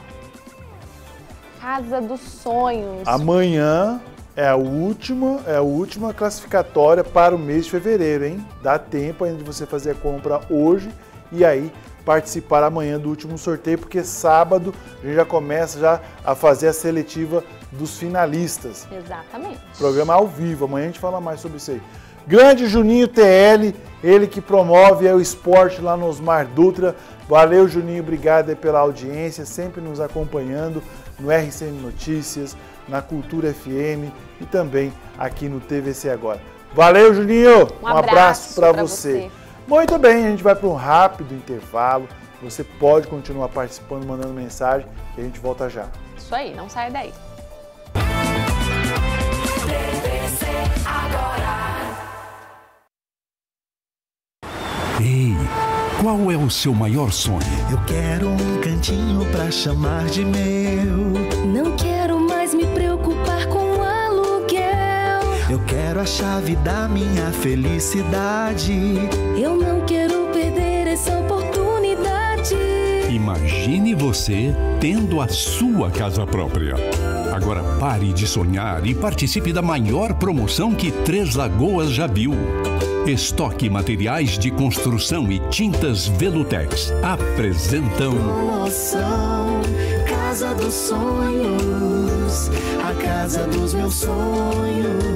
Casa dos Sonhos. Amanhã é a última, é a última classificatória para o mês de fevereiro, hein? Dá tempo ainda de você fazer a compra hoje e aí participar amanhã do último sorteio, porque sábado a gente já começa já a fazer a seletiva dos finalistas. Exatamente. Programa ao vivo, amanhã a gente fala mais sobre isso aí. Grande Juninho T L, ele que promove é o esporte lá no Osmar Dutra. Valeu, Juninho, obrigado pela audiência, sempre nos acompanhando no R C N Notícias, na Cultura F M e também aqui no T V C Agora. Valeu, Juninho! Um, um abraço, abraço para você. você. Muito bem, a gente vai para um rápido intervalo. Você pode continuar participando, mandando mensagem e a gente volta já. Isso aí, não sai daí. T V C Agora. Ei, qual é o seu maior sonho? Eu quero um cantinho para chamar de meu. Não quero mais me preocupar com Eu quero a chave da minha felicidade. Eu não quero perder essa oportunidade. Imagine você tendo a sua casa própria. Agora pare de sonhar e participe da maior promoção que Três Lagoas já viu. Estoque Materiais de Construção e Tintas Velutex apresentam Promoção Casa dos Sonhos, a casa dos meus sonhos.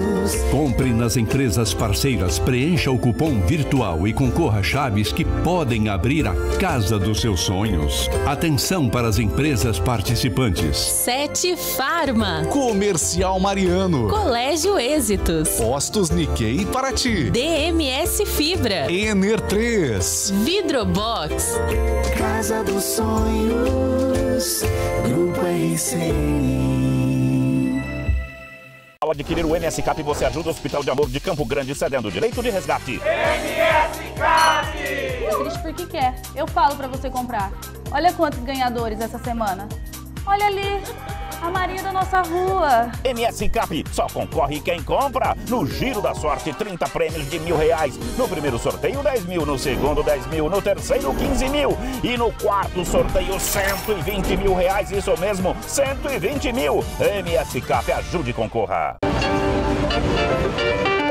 Compre nas empresas parceiras, preencha o cupom virtual e concorra a chaves que podem abrir a casa dos seus sonhos. Atenção para as empresas participantes. Sete Farma, Comercial Mariano, Colégio Êxitos, Postos Nikkei Paraty, D M S Fibra, Ener três, Vidrobox, Casa dos Sonhos, Grupo R C I. Ao adquirir o M S Cap, você ajuda o Hospital de Amor de Campo Grande cedendo o direito de resgate. M S Cap! Triste porque quer. Eu falo pra você comprar. Olha quantos ganhadores essa semana. Olha ali, a Maria da nossa rua. M S Cap, só concorre quem compra. No Giro da Sorte, trinta prêmios de mil reais. No primeiro sorteio, dez mil. No segundo, dez mil. No terceiro, quinze mil. E no quarto sorteio, cento e vinte mil reais. Isso mesmo, cento e vinte mil. M S Cap, ajude e concorra.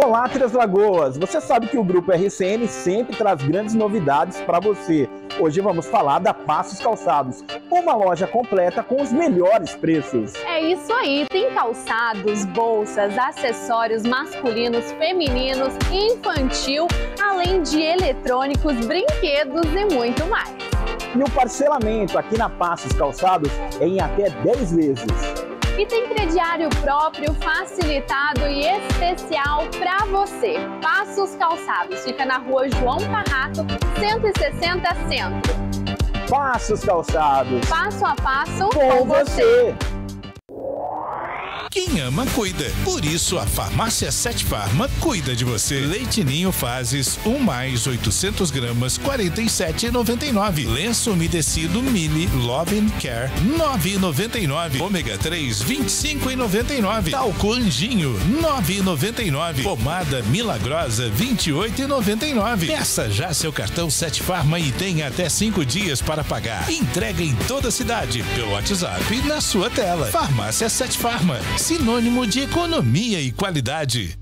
Olá, Três Lagoas. Você sabe que o Grupo R C N sempre traz grandes novidades para você. Hoje vamos falar da Passos Calçados, uma loja completa com os melhores preços. É isso aí, tem calçados, bolsas, acessórios masculinos, femininos, infantil, além de eletrônicos, brinquedos e muito mais. E o parcelamento aqui na Passos Calçados é em até dez vezes. e tem crediário próprio, facilitado e especial para você. Passos Calçados fica na rua João Carrato, cento e sessenta Centro. Passos Calçados. Passo a passo com você. Quem ama, cuida. Por isso, a farmácia Sete Farma cuida de você. Leite Ninho Fases, um mais oitocentos gramas, quarenta e sete reais e noventa e nove centavos. Lenço umedecido Mili Love and Care, nove reais e noventa e nove centavos. Ômega três, vinte e cinco reais e noventa e nove centavos. Talco Anjinho, nove reais e noventa e nove centavos. Pomada Milagrosa, vinte e oito reais e noventa e nove centavos. Peça já seu cartão Sete Farma e tenha até cinco dias para pagar. Entrega em toda a cidade, pelo WhatsApp, na sua tela. Farmácia Sete Farma. Sinônimo de economia e qualidade.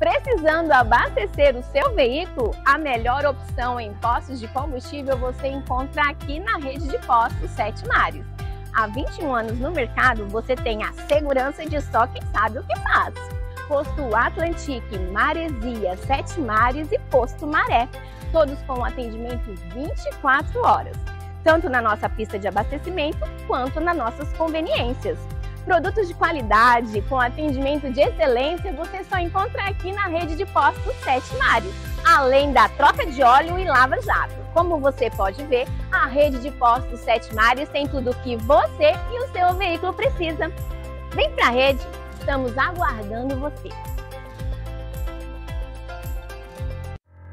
Precisando abastecer o seu veículo? A melhor opção em postos de combustível você encontra aqui na rede de postos Sete Mares. Há vinte e um anos no mercado, você tem a segurança de só quem sabe o que faz. Posto Atlantique, Maresia, Sete Mares e Posto Maré. Todos com atendimento vinte e quatro horas. Tanto na nossa pista de abastecimento, quanto nas nossas conveniências. Produtos de qualidade, com atendimento de excelência, você só encontra aqui na rede de postos Sete Mares, além da troca de óleo e lava-jato. Como você pode ver, a rede de postos Sete Mares tem tudo o que você e o seu veículo precisa. Vem pra rede, estamos aguardando você.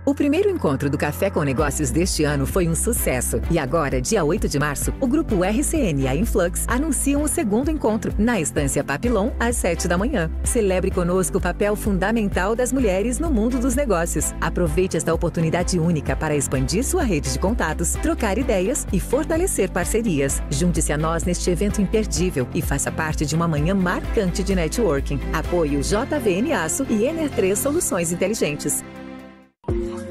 O primeiro encontro do Café com Negócios deste ano foi um sucesso. E agora, dia oito de março, o Grupo R C N e a Influx anunciam o segundo encontro, na Estância Papilon, às sete da manhã. Celebre conosco o papel fundamental das mulheres no mundo dos negócios. Aproveite esta oportunidade única para expandir sua rede de contatos, trocar ideias e fortalecer parcerias. Junte-se a nós neste evento imperdível e faça parte de uma manhã marcante de networking. Apoio J V N Aço e Ener três Soluções Inteligentes.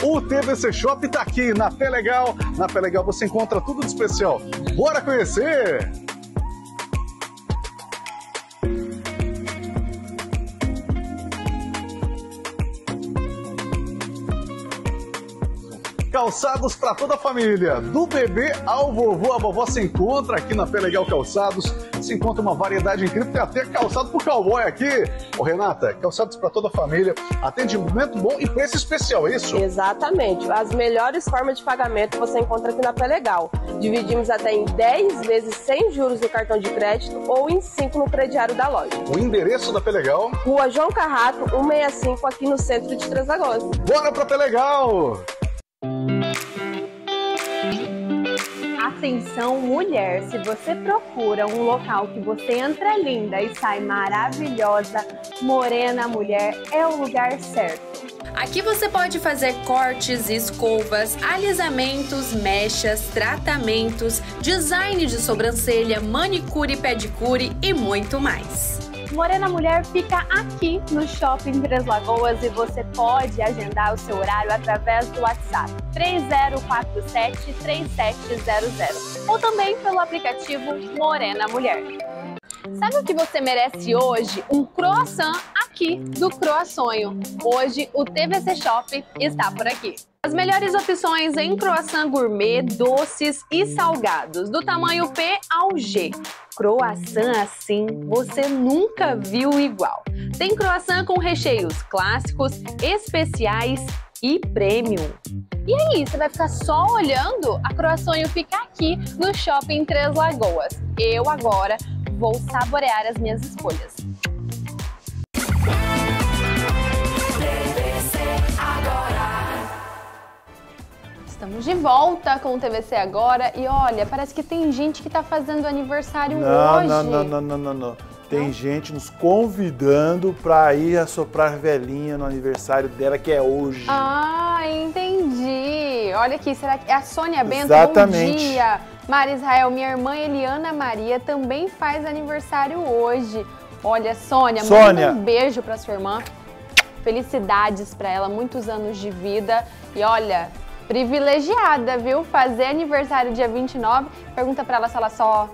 O T V C Shop está aqui na Pé Legal. Na Pé Legal você encontra tudo de especial. Bora conhecer! Calçados para toda a família, do bebê ao vovô, a vovó se encontra aqui na Pé Legal Calçados, se encontra uma variedade incrível, tem até calçado pro cowboy aqui. Ô Renata, calçados para toda a família, atendimento bom e preço especial, é isso? Exatamente, as melhores formas de pagamento você encontra aqui na Pé Legal. Dividimos até em dez vezes sem juros no cartão de crédito ou em cinco no crediário da loja. O endereço da Pé Legal? Rua João Carrato, cento e sessenta e cinco, aqui no centro de Três Lagoas. Bora pra Pé Legal! Atenção mulher, se você procura um local que você entra linda e sai maravilhosa, Morena Mulher é o lugar certo. Aqui você pode fazer cortes, escovas, alisamentos, mechas, tratamentos, design de sobrancelha, manicure, pedicure e muito mais. Morena Mulher fica aqui no Shopping Três Lagoas e você pode agendar o seu horário através do WhatsApp três zero quatro sete, três sete zero zero ou também pelo aplicativo Morena Mulher. Sabe o que você merece hoje? Um croissant aqui do Croassonho. Hoje o T V C Shop está por aqui. As melhores opções em croissant gourmet, doces e salgados, do tamanho P ao G. Croissant assim, você nunca viu igual. Tem croissant com recheios clássicos, especiais e premium. E aí, você vai ficar só olhando? A Croassonho fica aqui no Shopping Três Lagoas. Eu agora vou saborear as minhas escolhas. Estamos de volta com o T V C Agora e olha, parece que tem gente que está fazendo aniversário não, hoje. Não, não, não, não, não, não. Tem não? gente nos convidando para ir assoprar velhinha no aniversário dela, que é hoje. Ah, entendi. Olha aqui, será que é a Sônia Bento? Exatamente. Bom dia. Mara Israel, minha irmã Eliana Maria também faz aniversário hoje. Olha, Sônia, Sônia. manda um beijo para sua irmã. Felicidades para ela, muitos anos de vida. E olha... privilegiada, viu? Fazer aniversário dia vinte e nove. Pergunta pra ela se ela só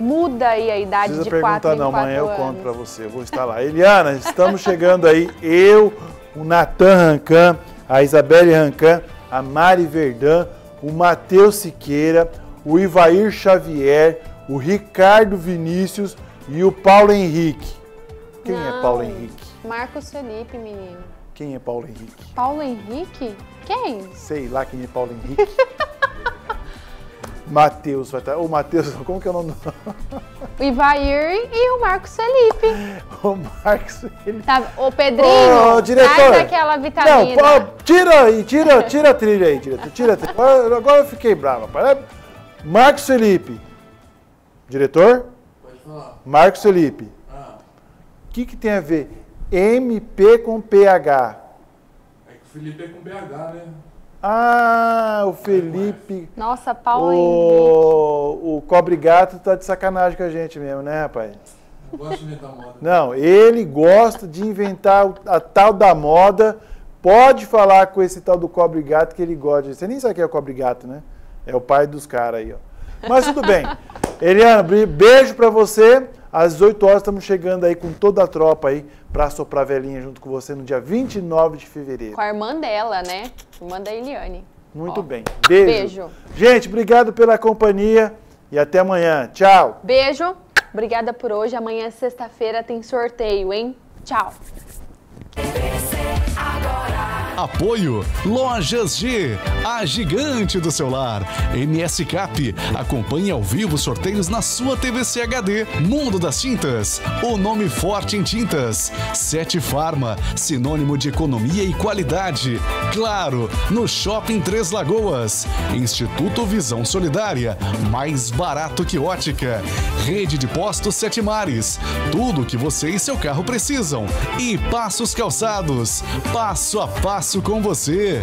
muda aí a idade de quatro em quatro anos. Não precisa perguntar não, amanhã eu conto pra você. Eu vou estar lá. Eliana, estamos chegando aí. Eu, o Natan Rancan, a Isabelle Rancan, a Mari Verdã, o Matheus Siqueira, o Ivair Xavier, o Ricardo Vinícius E o Paulo Henrique? Quem Não. é Paulo Henrique? Marcos Felipe, menino. Quem é Paulo Henrique? Paulo Henrique? Quem? Sei lá quem é Paulo Henrique. Matheus vai estar. Ô, Matheus, como que é o nome? O Ivair e o Marcos Felipe. O Marcos Felipe. Tá, ô, Pedrinho, ô, diretor, traz aquela vitamina. Não, tira aí, tira, tira a trilha aí, diretor. Tira a trilha. Agora eu fiquei bravo, rapaz. Marcos Felipe. Diretor? Pode falar. Marcos Felipe. O ah. que, que tem a ver M P com P H? É que o Felipe é com B H, né? Ah, o Felipe... Nossa, Paulo o, o Cobre Gato tá de sacanagem com a gente mesmo, né, rapaz? Eu gosto de inventar moda. Não, ele gosta de inventar a tal da moda. Pode falar com esse tal do Cobre Gato que ele gosta. Você nem sabe quem é o Cobre Gato, né? É o pai dos caras aí, ó. Mas tudo bem. Eliana, beijo pra você. Às dezoito horas estamos chegando aí com toda a tropa aí para soprar velhinha junto com você no dia vinte e nove de fevereiro. Com a irmã dela, né? Irmã da Eliane. Muito Ó. bem. Beijo. Beijo. Gente, obrigado pela companhia e até amanhã. Tchau. Beijo. Obrigada por hoje. Amanhã, sexta-feira, tem sorteio, hein? Tchau. Apoio Lojas G, a gigante do celular. M S Cap, acompanhe ao vivo sorteios na sua T V C H D. Mundo das Tintas, o nome forte em tintas. Sete Farma, sinônimo de economia e qualidade. Claro, no Shopping Três Lagoas. Instituto Visão Solidária, mais barato que ótica. Rede de postos Sete Mares, tudo o que você e seu carro precisam. E Passos Calçados, passo a passo com você.